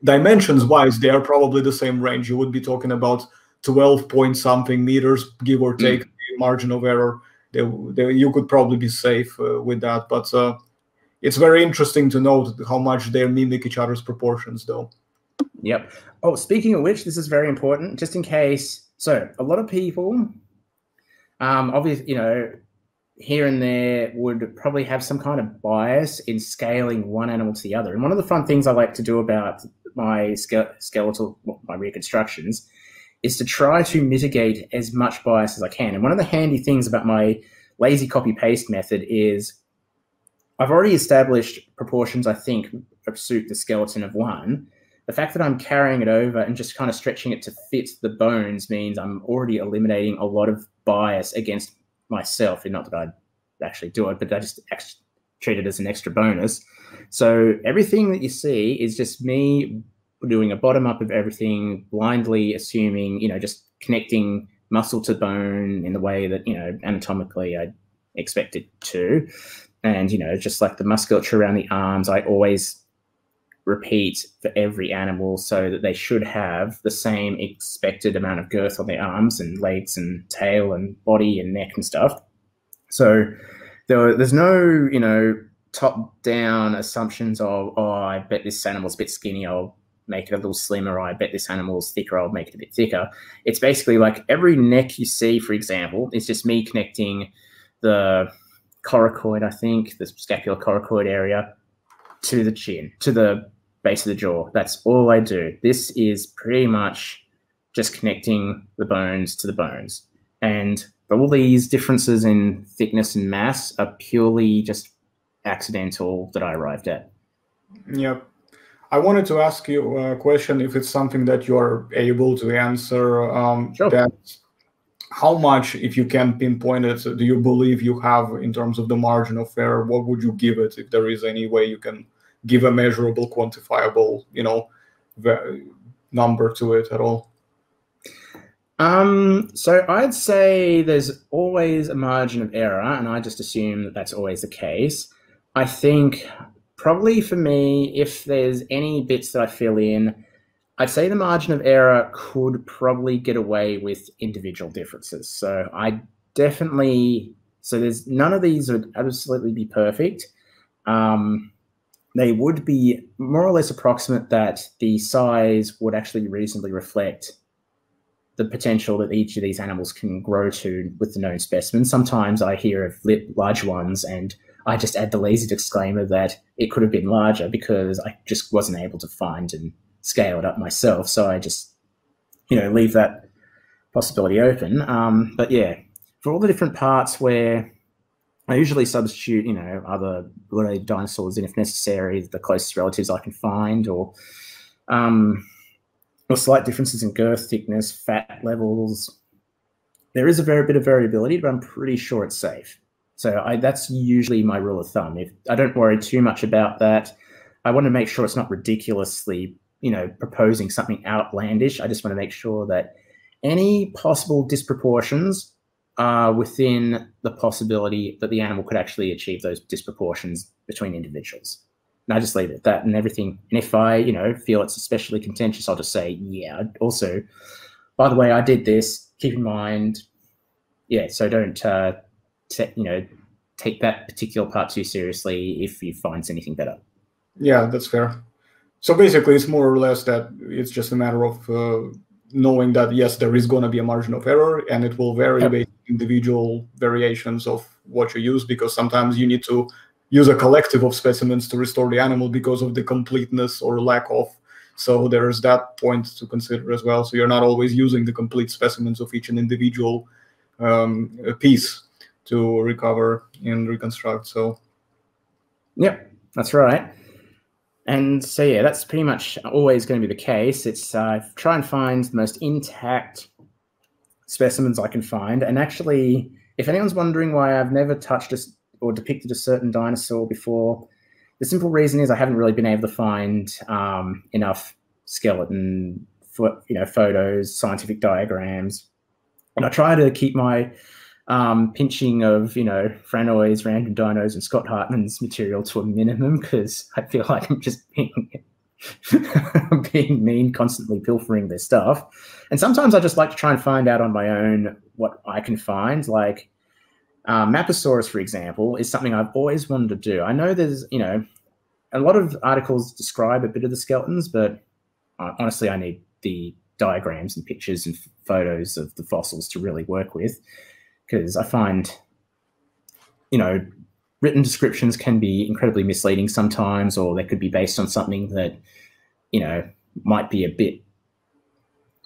Dimensions-wise, they are probably the same range. You would be talking about twelve point something meters, give or take, mm. the margin of error. They, they, you could probably be safe uh, with that. But uh, it's very interesting to note how much they mimic each other's proportions, though. Yep. Oh, speaking of which, this is very important, just in case. So a lot of people, um, obviously, you know, here and there would probably have some kind of bias in scaling one animal to the other. And one of the fun things I like to do about my skeletal, well, my reconstructions, is to try to mitigate as much bias as I can. And one of the handy things about my lazy copy-paste method is I've already established proportions I think suit the skeleton of one. The fact that I'm carrying it over and just kind of stretching it to fit the bones means I'm already eliminating a lot of bias against myself, and not that I'd actually do it, but I just treat it as an extra bonus. So everything that you see is just me doing a bottom-up of everything, blindly assuming, you know, just connecting muscle to bone in the way that, you know, anatomically I expect it to. And, you know, just like the musculature around the arms, I always repeat for every animal so that they should have the same expected amount of girth on their arms and legs and tail and body and neck and stuff. So there, there's no, you know, top-down assumptions of, oh, I bet this animal's a bit skinny, I'll make it a little slimmer, I bet this animal's thicker, I'll make it a bit thicker. It's basically like every neck you see, for example, it's just me connecting the coracoid, I think, the scapular coracoid area to the chin, to the base of the jaw. That's all I do. This is pretty much just connecting the bones to the bones. And all these differences in thickness and mass are purely just accidental that I arrived at. Yep. I wanted to ask you a question, if it's something that you're able to answer. Um, sure. That how much, if you can pinpoint it, do you believe you have in terms of the margin of error? What would you give it, if there is any way you can give a measurable, quantifiable, you know, number to it at all? Um, so I'd say there's always a margin of error, and I just assume that that's always the case. I think... probably for me, if there's any bits that I fill in, I'd say the margin of error could probably get away with individual differences. So I definitely, so there's none of these would absolutely be perfect. Um, they would be more or less approximate that the size would actually reasonably reflect the potential that each of these animals can grow to with the known specimen. Sometimes I hear of large ones and I just add the lazy disclaimer that it could have been larger because I just wasn't able to find and scale it up myself. So I just, you know, leave that possibility open. Um, but yeah, for all the different parts where I usually substitute, you know, other related dinosaurs in if necessary, the closest relatives I can find, or, um, or slight differences in girth, thickness, fat levels, there is a very bit of variability, but I'm pretty sure it's safe. So I, that's usually my rule of thumb. If I don't worry too much about that. I want to make sure it's not ridiculously, you know, proposing something outlandish. I just want to make sure that any possible disproportions are within the possibility that the animal could actually achieve those disproportions between individuals. And I just leave it at that and everything. And if I, you know, feel it's especially contentious, I'll just say, yeah. Also, by the way, I did this. Keep in mind, yeah, so don't... Uh, To, you know, take that particular part too seriously if you find anything better. Yeah, that's fair. So basically, it's more or less that it's just a matter of uh, knowing that, yes, there is going to be a margin of error, and it will vary yep. based on individual variations of what you use, because sometimes you need to use a collective of specimens to restore the animal because of the completeness or lack of. So there's that point to consider as well. So you're not always using the complete specimens of each and individual um, piece to recover and reconstruct. So yeah, that's right. And so yeah, that's pretty much always going to be the case. It's uh, try and find the most intact specimens I can find. And actually, if anyone's wondering why I've never touched a, or depicted a certain dinosaur before, the simple reason is I haven't really been able to find um, enough skeleton, you know, photos, scientific diagrams. And I try to keep my Um, pinching of, you know, Franois, random dinos, and Scott Hartman's material to a minimum, because I feel like I'm just being, being mean, constantly pilfering their stuff. And sometimes I just like to try and find out on my own what I can find. Like uh, Mapusaurus, for example, is something I've always wanted to do. I know there's, you know, a lot of articles describe a bit of the skeletons, but uh, honestly, I need the diagrams and pictures and photos of the fossils to really work with. Because I find you know, written descriptions can be incredibly misleading sometimes, or they could be based on something that, you know, might be a bit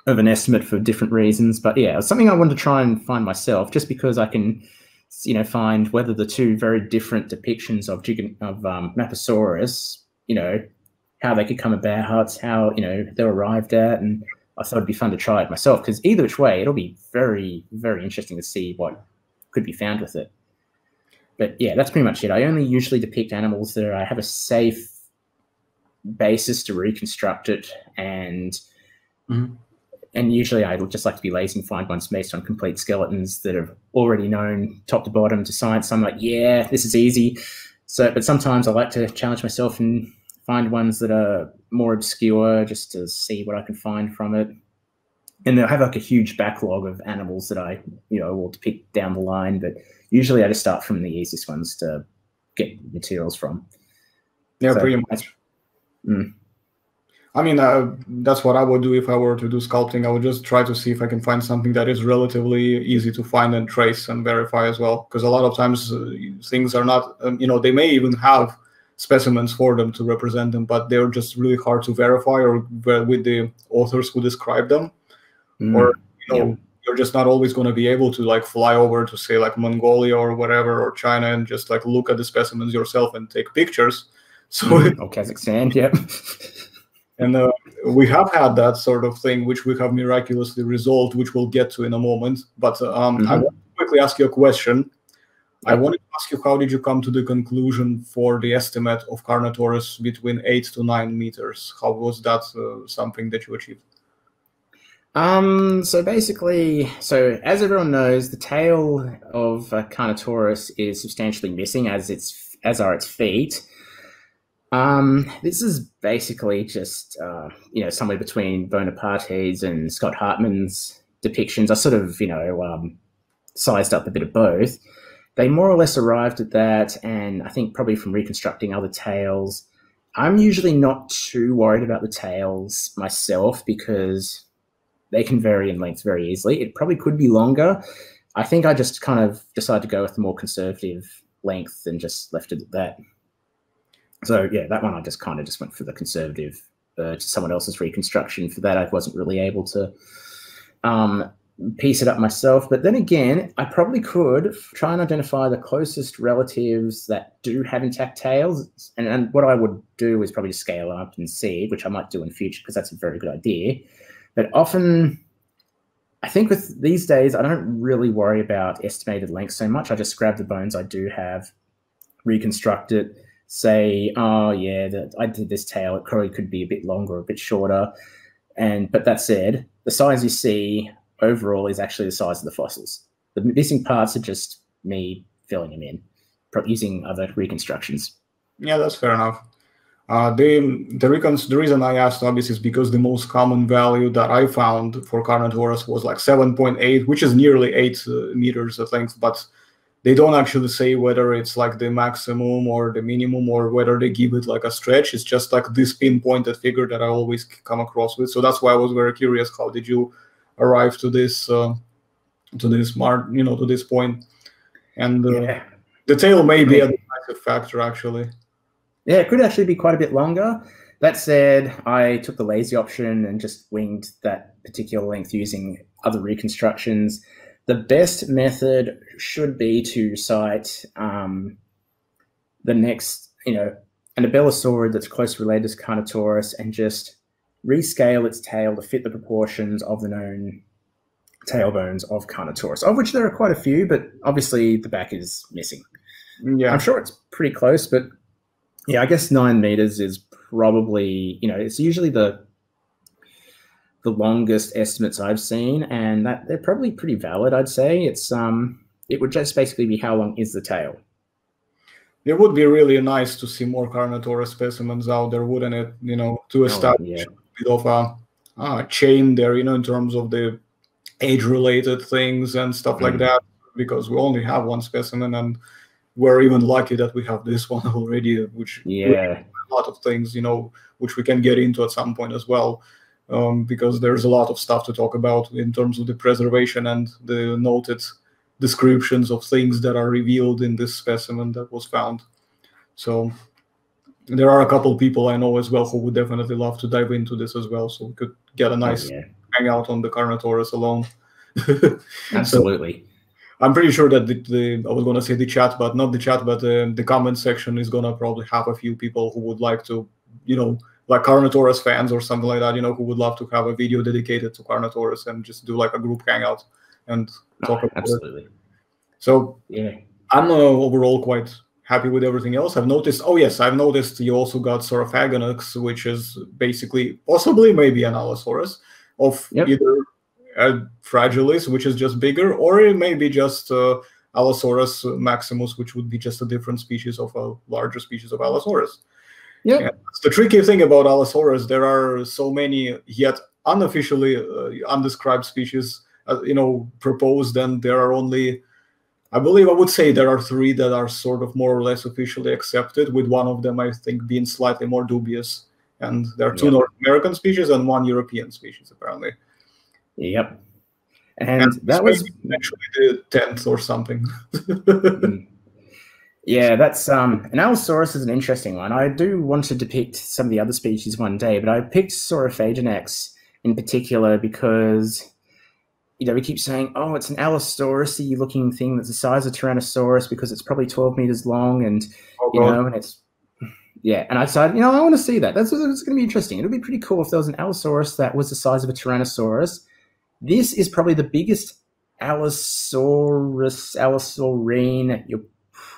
of an estimate for different reasons. But yeah, it's something I wanted to try and find myself, just because I can, you know, find whether the two very different depictions of Gigan of um, Mapusaurus, you know, how they could come about, how, you know, they were arrived at, and I thought it'd be fun to try it myself, because either which way, it'll be very, very interesting to see what could be found with it. But yeah, that's pretty much it. I only usually depict animals that I have a safe basis to reconstruct it, and mm-hmm. and usually I would just like to be lazy and find ones based on complete skeletons that are already known top to bottom to science. So I'm like, yeah, this is easy. So, but sometimes I like to challenge myself and find ones that are more obscure, just to see what I can find from it. And I have like a huge backlog of animals that I, you know, will depict down the line, but usually I just start from the easiest ones to get materials from. Yeah, so, pretty much. Mm. I mean, uh, that's what I would do if I were to do sculpting. I would just try to see if I can find something that is relatively easy to find and trace and verify as well. Because a lot of times uh, things are not, um, you know, they may even have specimens for them to represent them, but they're just really hard to verify, or with the authors who describe them. Mm. Or, you know, yeah. you're just not always going to be able to like fly over to say like Mongolia or whatever, or China, and just like look at the specimens yourself and take pictures. So mm. oh, Kazakhstan, yeah. And uh, we have had that sort of thing, which we have miraculously resolved, which we'll get to in a moment. But um, mm-hmm. I want to quickly ask you a question. I wanted to ask you, how did you come to the conclusion for the estimate of Carnotaurus between eight to nine meters? How was that uh, something that you achieved? Um, so basically, so as everyone knows, the tail of uh, Carnotaurus is substantially missing, as its as are its feet. Um, this is basically just uh, you know, somewhere between Bonaparte's and Scott Hartman's depictions. I sort of you know um, sized up a bit of both. They more or less arrived at that, and I think probably from reconstructing other tails. I'm usually not too worried about the tails myself, because they can vary in length very easily. It probably could be longer. I think I just kind of decided to go with the more conservative length and just left it at that. So yeah, that one I just kind of just went for the conservative uh, to someone else's reconstruction. For that, I wasn't really able to um, piece it up myself. But then again, I probably could try and identify the closest relatives that do have intact tails. And, and what I would do is probably scale up and see, which I might do in future, because that's a very good idea. But often, I think with these days, I don't really worry about estimated length so much. I just grab the bones I do have, reconstruct it, say, oh yeah, that I did this tail, it probably could be a bit longer, a bit shorter. And but that said, the size you see overall is actually the size of the fossils. The missing parts are just me filling them in, using other reconstructions. Yeah, that's fair enough. Uh, the the, recons the reason I asked, obviously, is because the most common value that I found for Carnotaurus was like seven point eight, which is nearly eight uh, meters at length, but they don't actually say whether it's like the maximum or the minimum, or whether they give it like a stretch. It's just like this pinpointed figure that I always come across with. So that's why I was very curious. How did you arrive to this, uh, to this mark, you know, to this point? And uh, yeah. the tail may be a decisive factor, actually. Yeah, it could actually be quite a bit longer. That said, I took the lazy option and just winged that particular length using other reconstructions. The best method should be to cite um, the next, you know, an abelosaurid that's closely related to Carnotaurus, and just rescale its tail to fit the proportions of the known tailbones of Carnotaurus, of which there are quite a few, but obviously the back is missing. Yeah, I'm sure it's pretty close, but yeah, I guess nine meters is probably, you know, it's usually the the longest estimates I've seen, and that they're probably pretty valid, I'd say. It's um it would just basically be how long is the tail. It would be really nice to see more Carnotaurus specimens out there, wouldn't it? You know, to establish oh, yeah. a bit of a, a chain there, you know, in terms of the age-related things and stuff mm-hmm. like that, because we only have one specimen, and we're even lucky that we have this one already, which yeah, a lot of things, you know, which we can get into at some point as well. Um, because there's a lot of stuff to talk about in terms of the preservation and the noted descriptions of things that are revealed in this specimen that was found. So there are a couple people I know as well who would definitely love to dive into this as well, so we could get a nice oh, yeah. hangout on the Carnotaurus alone. Absolutely. So, I'm pretty sure that the, the I was going to say the chat, but not the chat, but uh, the comment section is going to probably have a few people who would like to, you know, like Carnotaurus fans or something like that, you know, who would love to have a video dedicated to Carnotaurus and just do like a group hangout and talk oh, about absolutely. it. So yeah, I'm uh, overall quite happy with everything else. I've noticed, oh yes, I've noticed you also got Saurophaganax, which is basically possibly maybe an Allosaurus of yep. either Uh, fragilis, which is just bigger, or it may be just uh, Allosaurus maximus, which would be just a different species of a larger species of Allosaurus. Yeah, and that's the tricky thing about Allosaurus. There are so many yet unofficially uh, undescribed species, uh, you know, proposed, and there are only, I believe, I would say there are three that are sort of more or less officially accepted, with one of them, I think, being slightly more dubious. And there are two yep. North American species and one European species, apparently. Yep, and, and that was actually the tenth or something. Yeah, that's um. An Allosaurus is an interesting one. I do want to depict some of the other species one day, but I picked Saurophaganax in particular because, you know, we keep saying, oh, it's an Allosaurus-y looking thing that's the size of Tyrannosaurus because it's probably twelve meters long, and oh, you God. know, and it's yeah. And I decided, you know, I want to see that. That's it's going to be interesting. It would be pretty cool if there was an Allosaurus that was the size of a Tyrannosaurus. This is probably the biggest Allosaurus, Allosaurine you're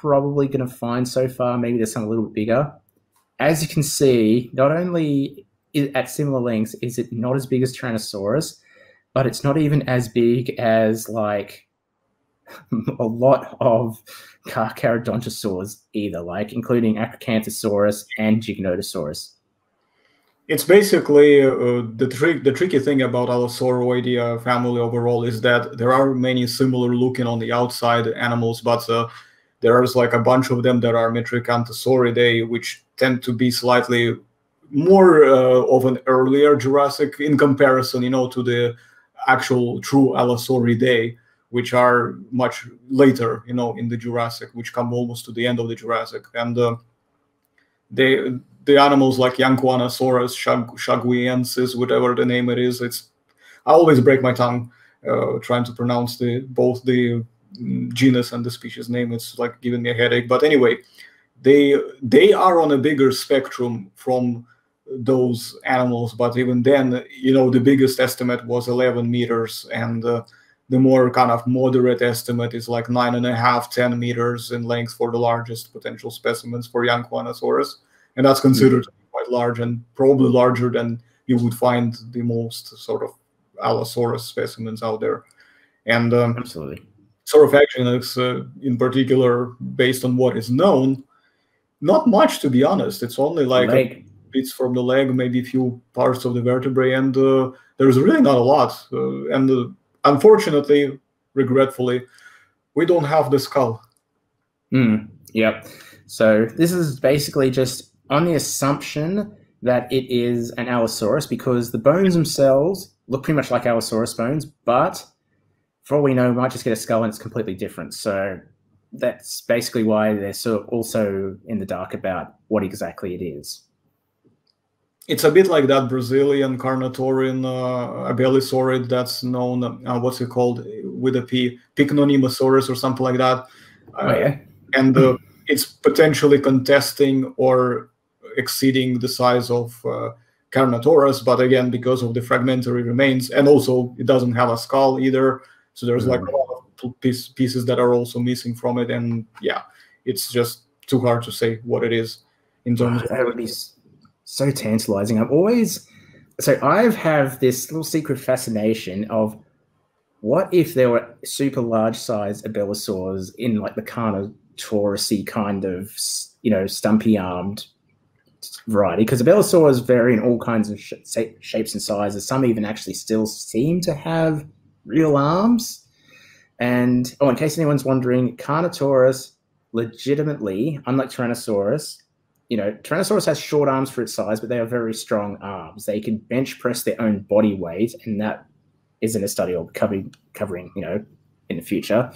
probably going to find so far. Maybe there's some a little bit bigger. As you can see, not only is at similar lengths is it not as big as Tyrannosaurus, but it's not even as big as, like, a lot of Carcharodontosaurs either, like, including Acrocanthosaurus and Giganotosaurus. It's basically uh, the trick. The tricky thing about Allosauroidea family overall is that there are many similar looking on the outside animals, but uh, there is like a bunch of them that are Metricanthosauridae, which tend to be slightly more uh, of an earlier Jurassic in comparison, you know, to the actual true Allosauridae, which are much later, you know, in the Jurassic, which come almost to the end of the Jurassic, and uh, they. The animals like Yankuanosaurus, Shag Shaguiensis, whatever the name it is, it's I always break my tongue uh, trying to pronounce the both the genus and the species name. It's like giving me a headache. But anyway, they they are on a bigger spectrum from those animals. But even then, you know, the biggest estimate was eleven meters, and uh, the more kind of moderate estimate is like nine and a half, ten meters in length for the largest potential specimens for Yankuanosaurus. And that's considered mm-hmm. quite large, and probably larger than you would find the most sort of Allosaurus specimens out there. And um, absolutely, Saurophaganax, uh, in particular, based on what is known, not much, to be honest. It's only like leg. bits from the leg, maybe a few parts of the vertebrae, and uh, there's really not a lot. Uh, and uh, unfortunately, regretfully, we don't have the skull. Mm, yep. So this is basically just on the assumption that it is an Allosaurus, because the bones themselves look pretty much like Allosaurus bones, but for all we know, we might just get a skull and it's completely different. So that's basically why they're sort of also in the dark about what exactly it is. It's a bit like that Brazilian Carnotaurian uh, abelisaurid that's known, uh, what's it called, with a P, Pycnonimosaurus or something like that. Uh, oh, yeah. And the... Uh, it's potentially contesting or exceeding the size of uh, Carnotaurus, but again, because of the fragmentary remains, and also it doesn't have a skull either, so there's like a lot of piece, pieces that are also missing from it, and yeah, it's just too hard to say what it is in terms oh, of... That would be so tantalizing. I've always... So I have this little secret fascination of what if there were super large-sized abelosaurs in like the Carnotaurus Taurusy kind of, you know, stumpy-armed variety, because abelosaurs vary in all kinds of sh shapes and sizes. Some even actually still seem to have real arms. And, oh, in case anyone's wondering, Carnotaurus legitimately, unlike Tyrannosaurus, you know, Tyrannosaurus has short arms for its size, but they are very strong arms. They can bench press their own body weight, and that is in a study or covering, covering, you know, in the future.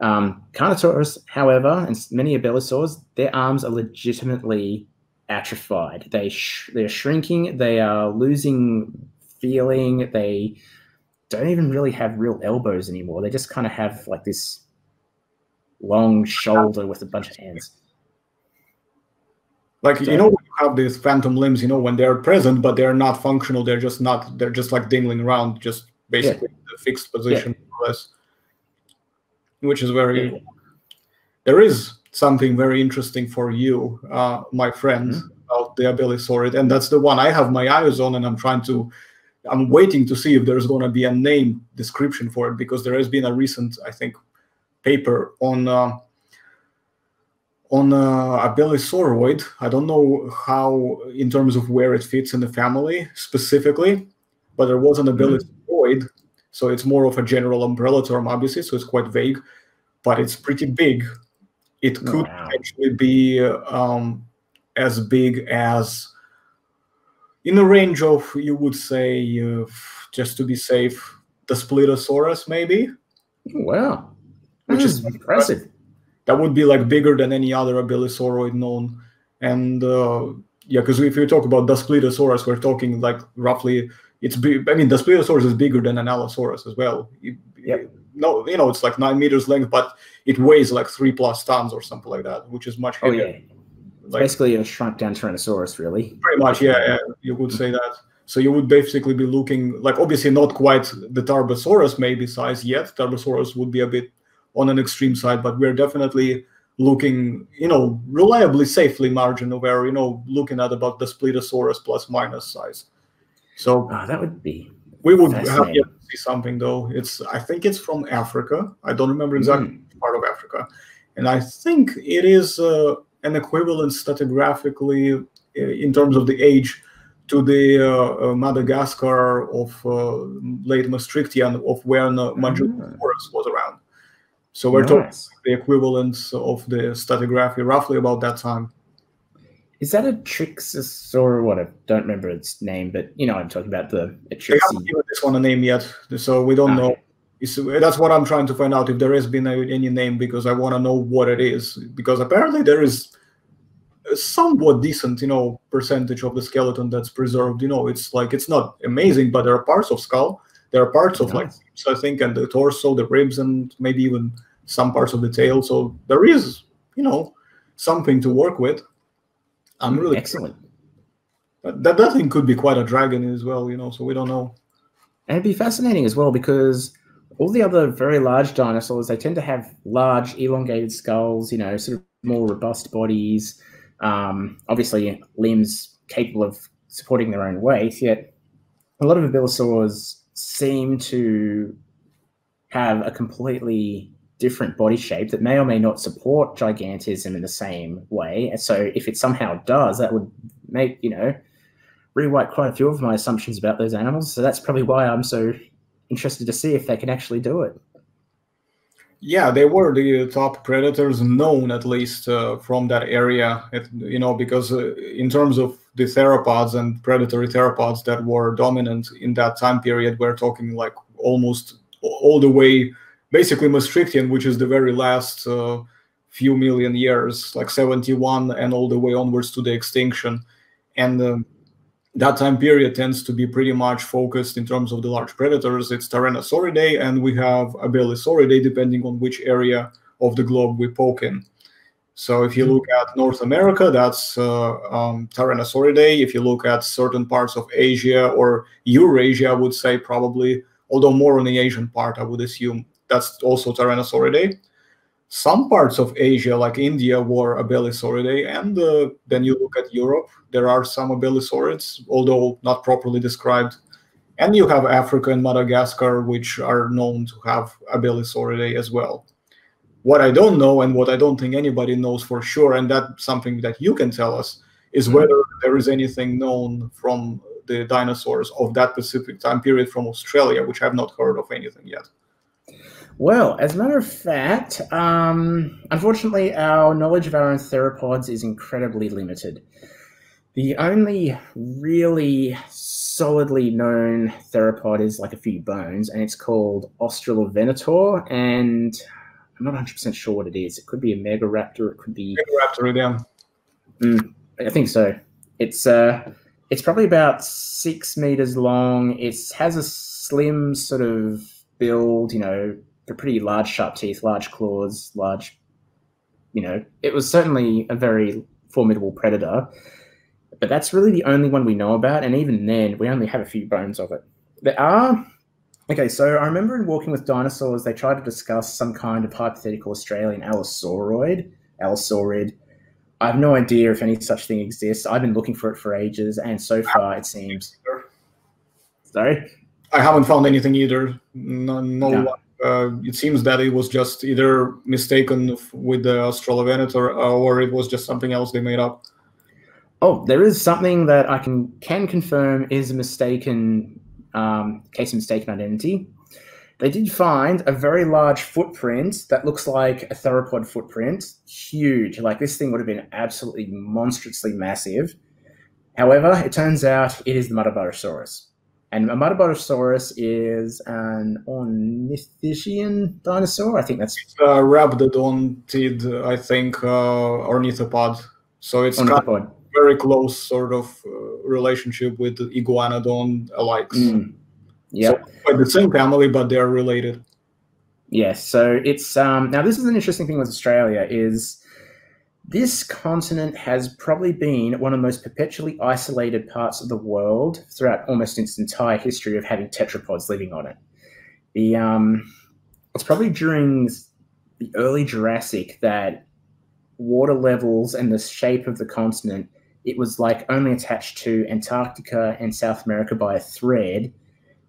Um, Carnotaurus, however, and many abelisaurs, their arms are legitimately atrophied. They sh they're shrinking. They are losing feeling. They don't even really have real elbows anymore. They just kind of have like this long shoulder with a bunch of hands. Like, so, you know, you have these phantom limbs, you know, when they're present, but they're not functional. They're just not, they're just like dangling around, just basically yeah. in a fixed position, yeah. more or less, which is very, yeah. there is something very interesting for you, uh, my friend, mm-hmm. about the abelisaurid. And that's the one I have my eyes on, and I'm trying to, I'm waiting to see if there's going to be a name description for it, because there has been a recent, I think, paper on uh, on uh, abelisauroid. I don't know how in terms of where it fits in the family specifically, but there was an abelisauroid, mm-hmm. so it's more of a general umbrella term, obviously, so it's quite vague, but it's pretty big. It could wow. actually be um, as big as, in the range of, you would say, uh, just to be safe, the Daspletosaurus, maybe. Wow. Which is impressive. That would be like bigger than any other abelisauroid known. And uh, yeah, because if you talk about Daspletosaurus, we're talking like roughly, it's big. I mean, Daspletosaurus is bigger than an Allosaurus as well. It, yep. it, no, you know, it's like nine meters length, but it weighs like three plus tons or something like that, which is much heavier. Oh, yeah. It's like, basically a shrunk down Tyrannosaurus, really. Pretty much, yeah, yeah, you would say that. So you would basically be looking, like, obviously not quite the Torvosaurus maybe size yet. Torvosaurus would be a bit on an extreme side, but we're definitely looking, you know, reliably, safely margin of error, you know, looking at about the Daspletosaurus plus minus size. So oh, that would be we would have yet to see something, though. It's I think it's from Africa. I don't remember exactly mm. which part of Africa, and I think it is uh, an equivalent stratigraphically in terms of the age to the uh, uh, Madagascar of uh, late Maastrichtian, of when uh, Mapusaurus mm. was around. So we're nice. talking the equivalence of the stratigraphy roughly about that time. Is that a Trixus or what? I don't remember its name, but you know I'm talking about the Atrixi. They haven't given this one a name yet, so we don't okay. know. It's, that's what I'm trying to find out, if there has been a, any name, because I want to know what it is. Because apparently there is a somewhat decent, you know, percentage of the skeleton that's preserved. You know, it's like it's not amazing, but there are parts of skull. There are parts of nice. like I think, and the torso, the ribs, and maybe even some parts of the tail. So there is, you know, something to work with. I'm really excellent. But that that thing could be quite a dragon as well, you know. So we don't know. And it'd be fascinating as well, because all the other very large dinosaurs, they tend to have large, elongated skulls, you know, sort of more robust bodies. Um, obviously, limbs capable of supporting their own weight. Yet, a lot of abelisaurs seem to have a completely different body shape that may or may not support gigantism in the same way. And so if it somehow does, that would make, you know, rewrite quite a few of my assumptions about those animals. So that's probably why I'm so interested to see if they can actually do it. Yeah, they were the top predators known, at least uh, from that area, it, you know, because uh, in terms of the theropods and predatory theropods that were dominant in that time period, we're talking like almost all the way, basically Maastrichtian, which is the very last uh, few million years, like seventy-one and all the way onwards to the extinction. And uh, that time period tends to be pretty much focused in terms of the large predators. It's Tyrannosauridae, and we have Abelisauridae, depending on which area of the globe we poke in. So if you look at North America, that's uh, um, Tyrannosauridae. If you look at certain parts of Asia or Eurasia, I would say probably, although more on the Asian part, I would assume, that's also Tyrannosauridae. Some parts of Asia, like India, were Abelisauridae, and uh, then you look at Europe, there are some Abelisaurids, although not properly described. And you have Africa and Madagascar, which are known to have Abelisauridae as well. What I don't know, and what I don't think anybody knows for sure, and that's something that you can tell us, is mm-hmm. whether there is anything known from the dinosaurs of that specific time period from Australia, which I've not heard of anything yet. Well, as a matter of fact, um, unfortunately, our knowledge of our own theropods is incredibly limited. The only really solidly known theropod is like a few bones, and it's called Australovenator, and I'm not one hundred percent sure what it is. It could be a Megaraptor. It could be Megaraptor. Down. Mm, I think so. It's uh, it's probably about six meters long. It has a slim sort of build. You know, they're pretty large, sharp teeth, large claws, large. You know, it was certainly a very formidable predator. But that's really the only one we know about, and even then, we only have a few bones of it. There are... Okay, so I remember in Walking with Dinosaurs, they tried to discuss some kind of hypothetical Australian allosauroid. Allosaurid. I have no idea if any such thing exists. I've been looking for it for ages, and so far, it seems... Sorry? I haven't found anything either. No, no, no. Uh, it seems that it was just either mistaken with the Australovenator, or it was just something else they made up. Oh, there is something that I can can confirm is a mistaken um, case of mistaken identity. They did find a very large footprint that looks like a theropod footprint, huge. Like this thing would have been absolutely monstrously massive. However, it turns out it is the Muttaburrasaurus, and a Muttaburrasaurus is an ornithischian dinosaur. I think that's it's a rhabdodontid, I think, uh, ornithopod. So it's ornithopod. Kind of very close sort of uh, relationship with the Iguanodon alikes. Mm. Yeah, so by the same family, but they are related. Yes. Yeah, so it's um, now this is an interesting thing with Australia is this continent has probably been one of the most perpetually isolated parts of the world throughout almost its entire history of having tetrapods living on it. The um, it's probably during the early Jurassic that water levels and the shape of the continent. It was like only attached to Antarctica and South America by a thread,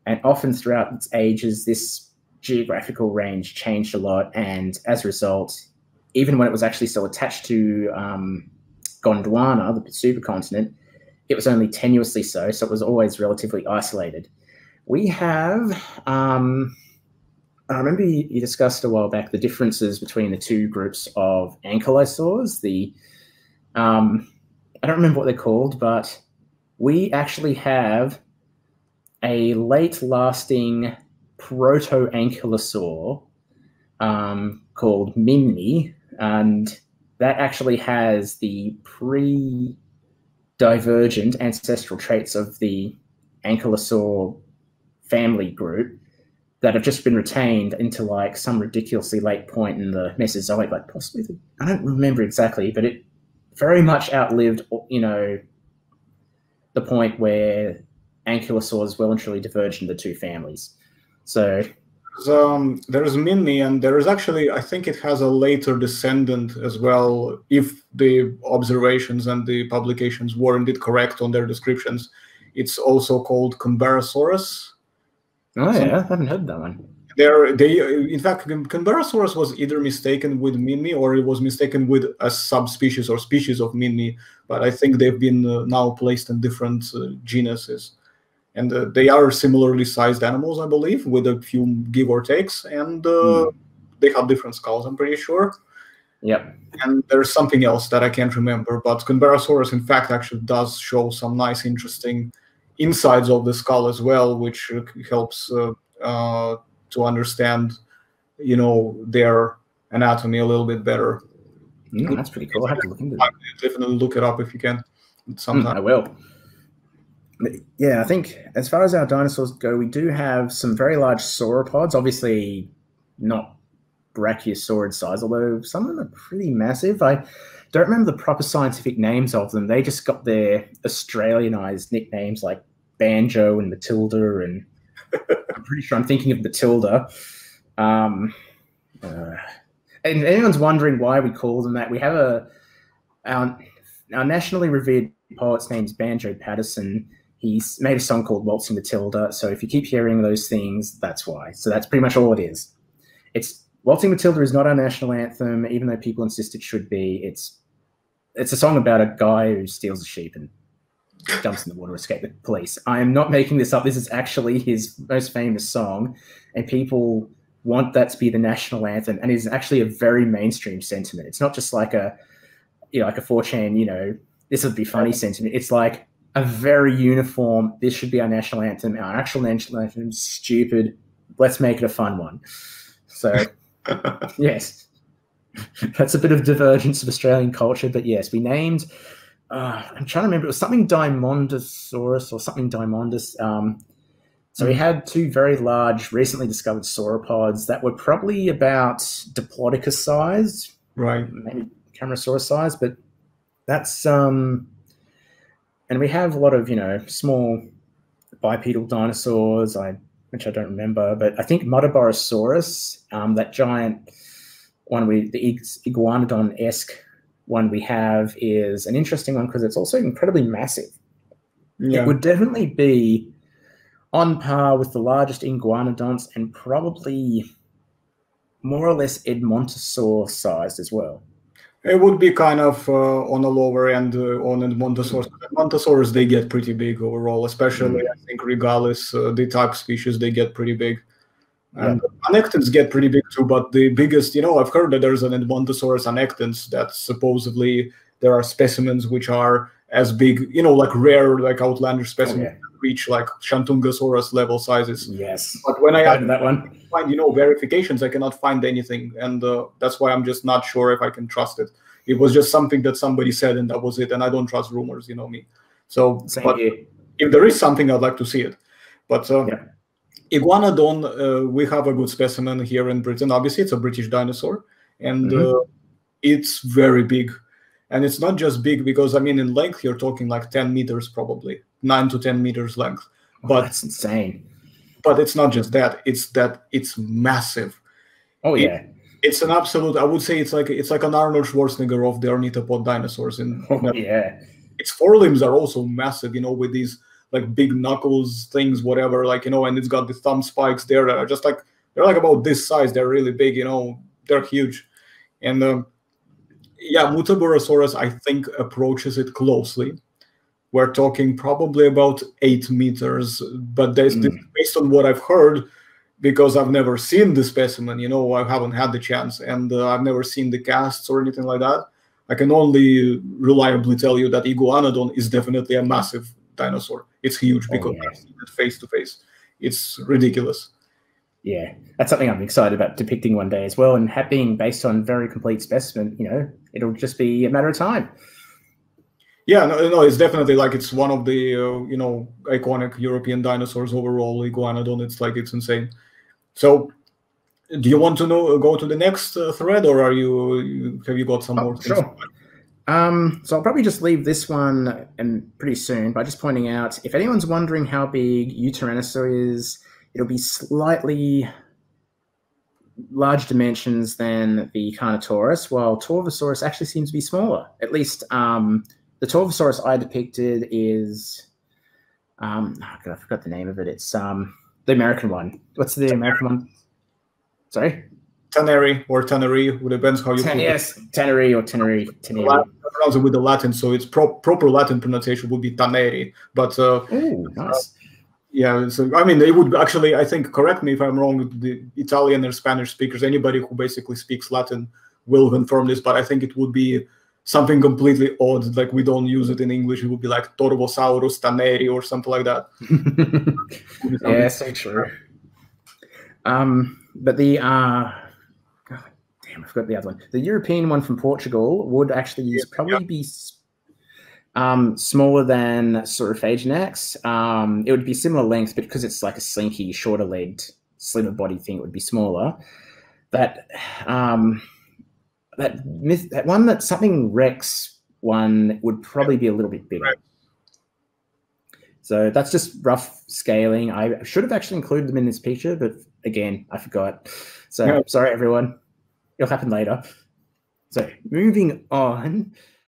and often throughout its ages, this geographical range changed a lot. And as a result, even when it was actually still attached to um, Gondwana, the supercontinent, it was only tenuously so, so it was always relatively isolated. We have, um, I remember you discussed a while back the differences between the two groups of ankylosaurs, the... Um, I don't remember what they're called, but we actually have a late-lasting proto-ankylosaur um, called Minmi, and that actually has the pre-divergent ancestral traits of the ankylosaur family group that have just been retained into like some ridiculously late point in the Mesozoic, like possibly, the, I don't remember exactly, but it very much outlived, you know, the point where ankylosaurs well and truly diverged into two families. So um, there's Minmi, and there is actually, I think it has a later descendant as well, if the observations and the publications were indeed correct on their descriptions. It's also called Camberosaurus. Oh, yeah, I haven't heard that one. There, they, in fact, Camberosaurus was either mistaken with Minmi or it was mistaken with a subspecies or species of Minmi, but I think they've been uh, now placed in different uh, genuses. And uh, they are similarly sized animals, I believe, with a few give or takes, and uh, mm. they have different skulls, I'm pretty sure. Yep. And there's something else that I can't remember, but Camberosaurus, in fact, actually does show some nice, interesting insides of the skull as well, which helps uh, uh, to understand, you know, their anatomy a little bit better. Mm, that's pretty cool. I have to look into that. Definitely look it up if you can. Sometime. Mm, I will. But yeah, I think as far as our dinosaurs go, we do have some very large sauropods. Obviously, not brachiosaurid size, although some of them are pretty massive. I don't remember the proper scientific names of them. They just got their Australianized nicknames like Banjo and Matilda, and I'm pretty sure I'm thinking of Matilda. Um, uh, and anyone's wondering why we call them that, we have a our, our nationally revered poet's name's Banjo Patterson. He's made a song called Waltzing Matilda. So if you keep hearing those things, that's why. So that's pretty much all it is. It's Waltzing Matilda is not our national anthem, even though people insist it should be. It's it's a song about a guy who steals a sheep and dumps in the water to escape the police. I am not making this up. This is actually his most famous song, and people want that to be the national anthem, and it's actually a very mainstream sentiment. It's not just like a, you know, like a four chan, you know, this would be funny sentiment. It's like a very uniform, this should be our national anthem. Our actual national anthem is stupid. Let's make it a fun one. So Yes. That's a bit of divergence of Australian culture, but yes, we named, uh, I'm trying to remember, it was something Diamondosaurus or something Diamondus. Um, so we had two very large, recently discovered sauropods that were probably about Diplodocus sized, right? Maybe Camberosaurus sized, but that's, um, and we have a lot of, you know, small bipedal dinosaurs, I, which I don't remember, but I think Muttaburrasaurus, um, that giant one, we, the Iguanodon-esque one we have, is an interesting one because it's also incredibly massive. Yeah. It would definitely be on par with the largest Iguanodonts and probably more or less Edmontosaur-sized as well. It would be kind of uh, on the lower end uh, on Edmontosaurus. Edmontosaurus, they get pretty big overall, especially mm-hmm. I think Regalis, uh, the type species, they get pretty big. And yeah. Anectans get pretty big too, but the biggest, you know, I've heard that there's an Edmontosaurus anectans that supposedly there are specimens which are as big, you know, like rare, like outlandish specimens oh, yeah. that reach like Shantungosaurus level sizes. Yes. But when I, I that one. find, you know, verifications, I cannot find anything. And uh, that's why I'm just not sure if I can trust it. It was just something that somebody said and that was it. And I don't trust rumors, you know me. So but if there is something, I'd like to see it. But uh, yeah. Iguanodon, uh, we have a good specimen here in Britain. Obviously, it's a British dinosaur, and mm-hmm. uh, it's very big. And it's not just big because, I mean, in length, you're talking like ten meters probably, nine to ten meters length. But oh, that's insane. But it's not just that. It's that it's massive. Oh, yeah. It, it's an absolute, I would say it's like it's like an Arnold Schwarzenegger of the ornithopod dinosaurs. In, oh, in yeah. Its forelimbs are also massive, you know, with these like big knuckles, things, whatever, like, you know, and it's got the thumb spikes there that are just like, they're like about this size. They're really big, you know, they're huge. And um, yeah, Muttaburrasaurus, I think, approaches it closely. We're talking probably about eight meters, but that's mm. based on what I've heard, because I've never seen the specimen, you know, I haven't had the chance, and uh, I've never seen the casts or anything like that. I can only reliably tell you that Iguanodon is definitely a massive dinosaur. It's huge because oh, yeah. I've seen it face to face. It's ridiculous. Yeah, that's something I'm excited about depicting one day as well. And being based on very complete specimen, you know, it'll just be a matter of time. Yeah, no, no, it's definitely like it's one of the uh, you know, iconic European dinosaurs overall. Iguanodon, it's like it's insane. So, do you want to know go to the next uh, thread, or are you have you got some oh, more things? Sure. Um, so I'll probably just leave this one and pretty soon by just pointing out, if anyone's wondering how big Eotyrannus is, it'll be slightly large dimensions than the Carnotaurus, while Torvosaurus actually seems to be smaller. At least um, the Torvosaurus I depicted is, um, oh God, I forgot the name of it. It's um, the American one. What's the American one? Sorry? Tanerii or Tanerii, depends how you Ten, yes, Tanerii or Tanerii. Tanerii. I pronounce it with the Latin, so its pro proper Latin pronunciation would be Tanerii. But uh, Ooh, nice. uh, yeah, so I mean, it would actually, I think, correct me if I'm wrong, the Italian or Spanish speakers, anybody who basically speaks Latin will confirm this, but I think it would be something completely odd, like we don't use it in English, it would be like Torvosaurus tanerii or something like that. Yeah, so true. Um, but the... Uh, I forgot the other one. The European one from Portugal would actually yeah, probably yeah. be um, smaller than Saurophaganax. Um, it would be similar length, but because it's like a slinky, shorter-legged, slimmer-bodied thing, it would be smaller. That um, that myth, that one that something Rex one would probably be a little bit bigger. Right. So that's just rough scaling. I should have actually included them in this picture, but again, I forgot. So yeah. Sorry, everyone. It'll happen later. So moving on,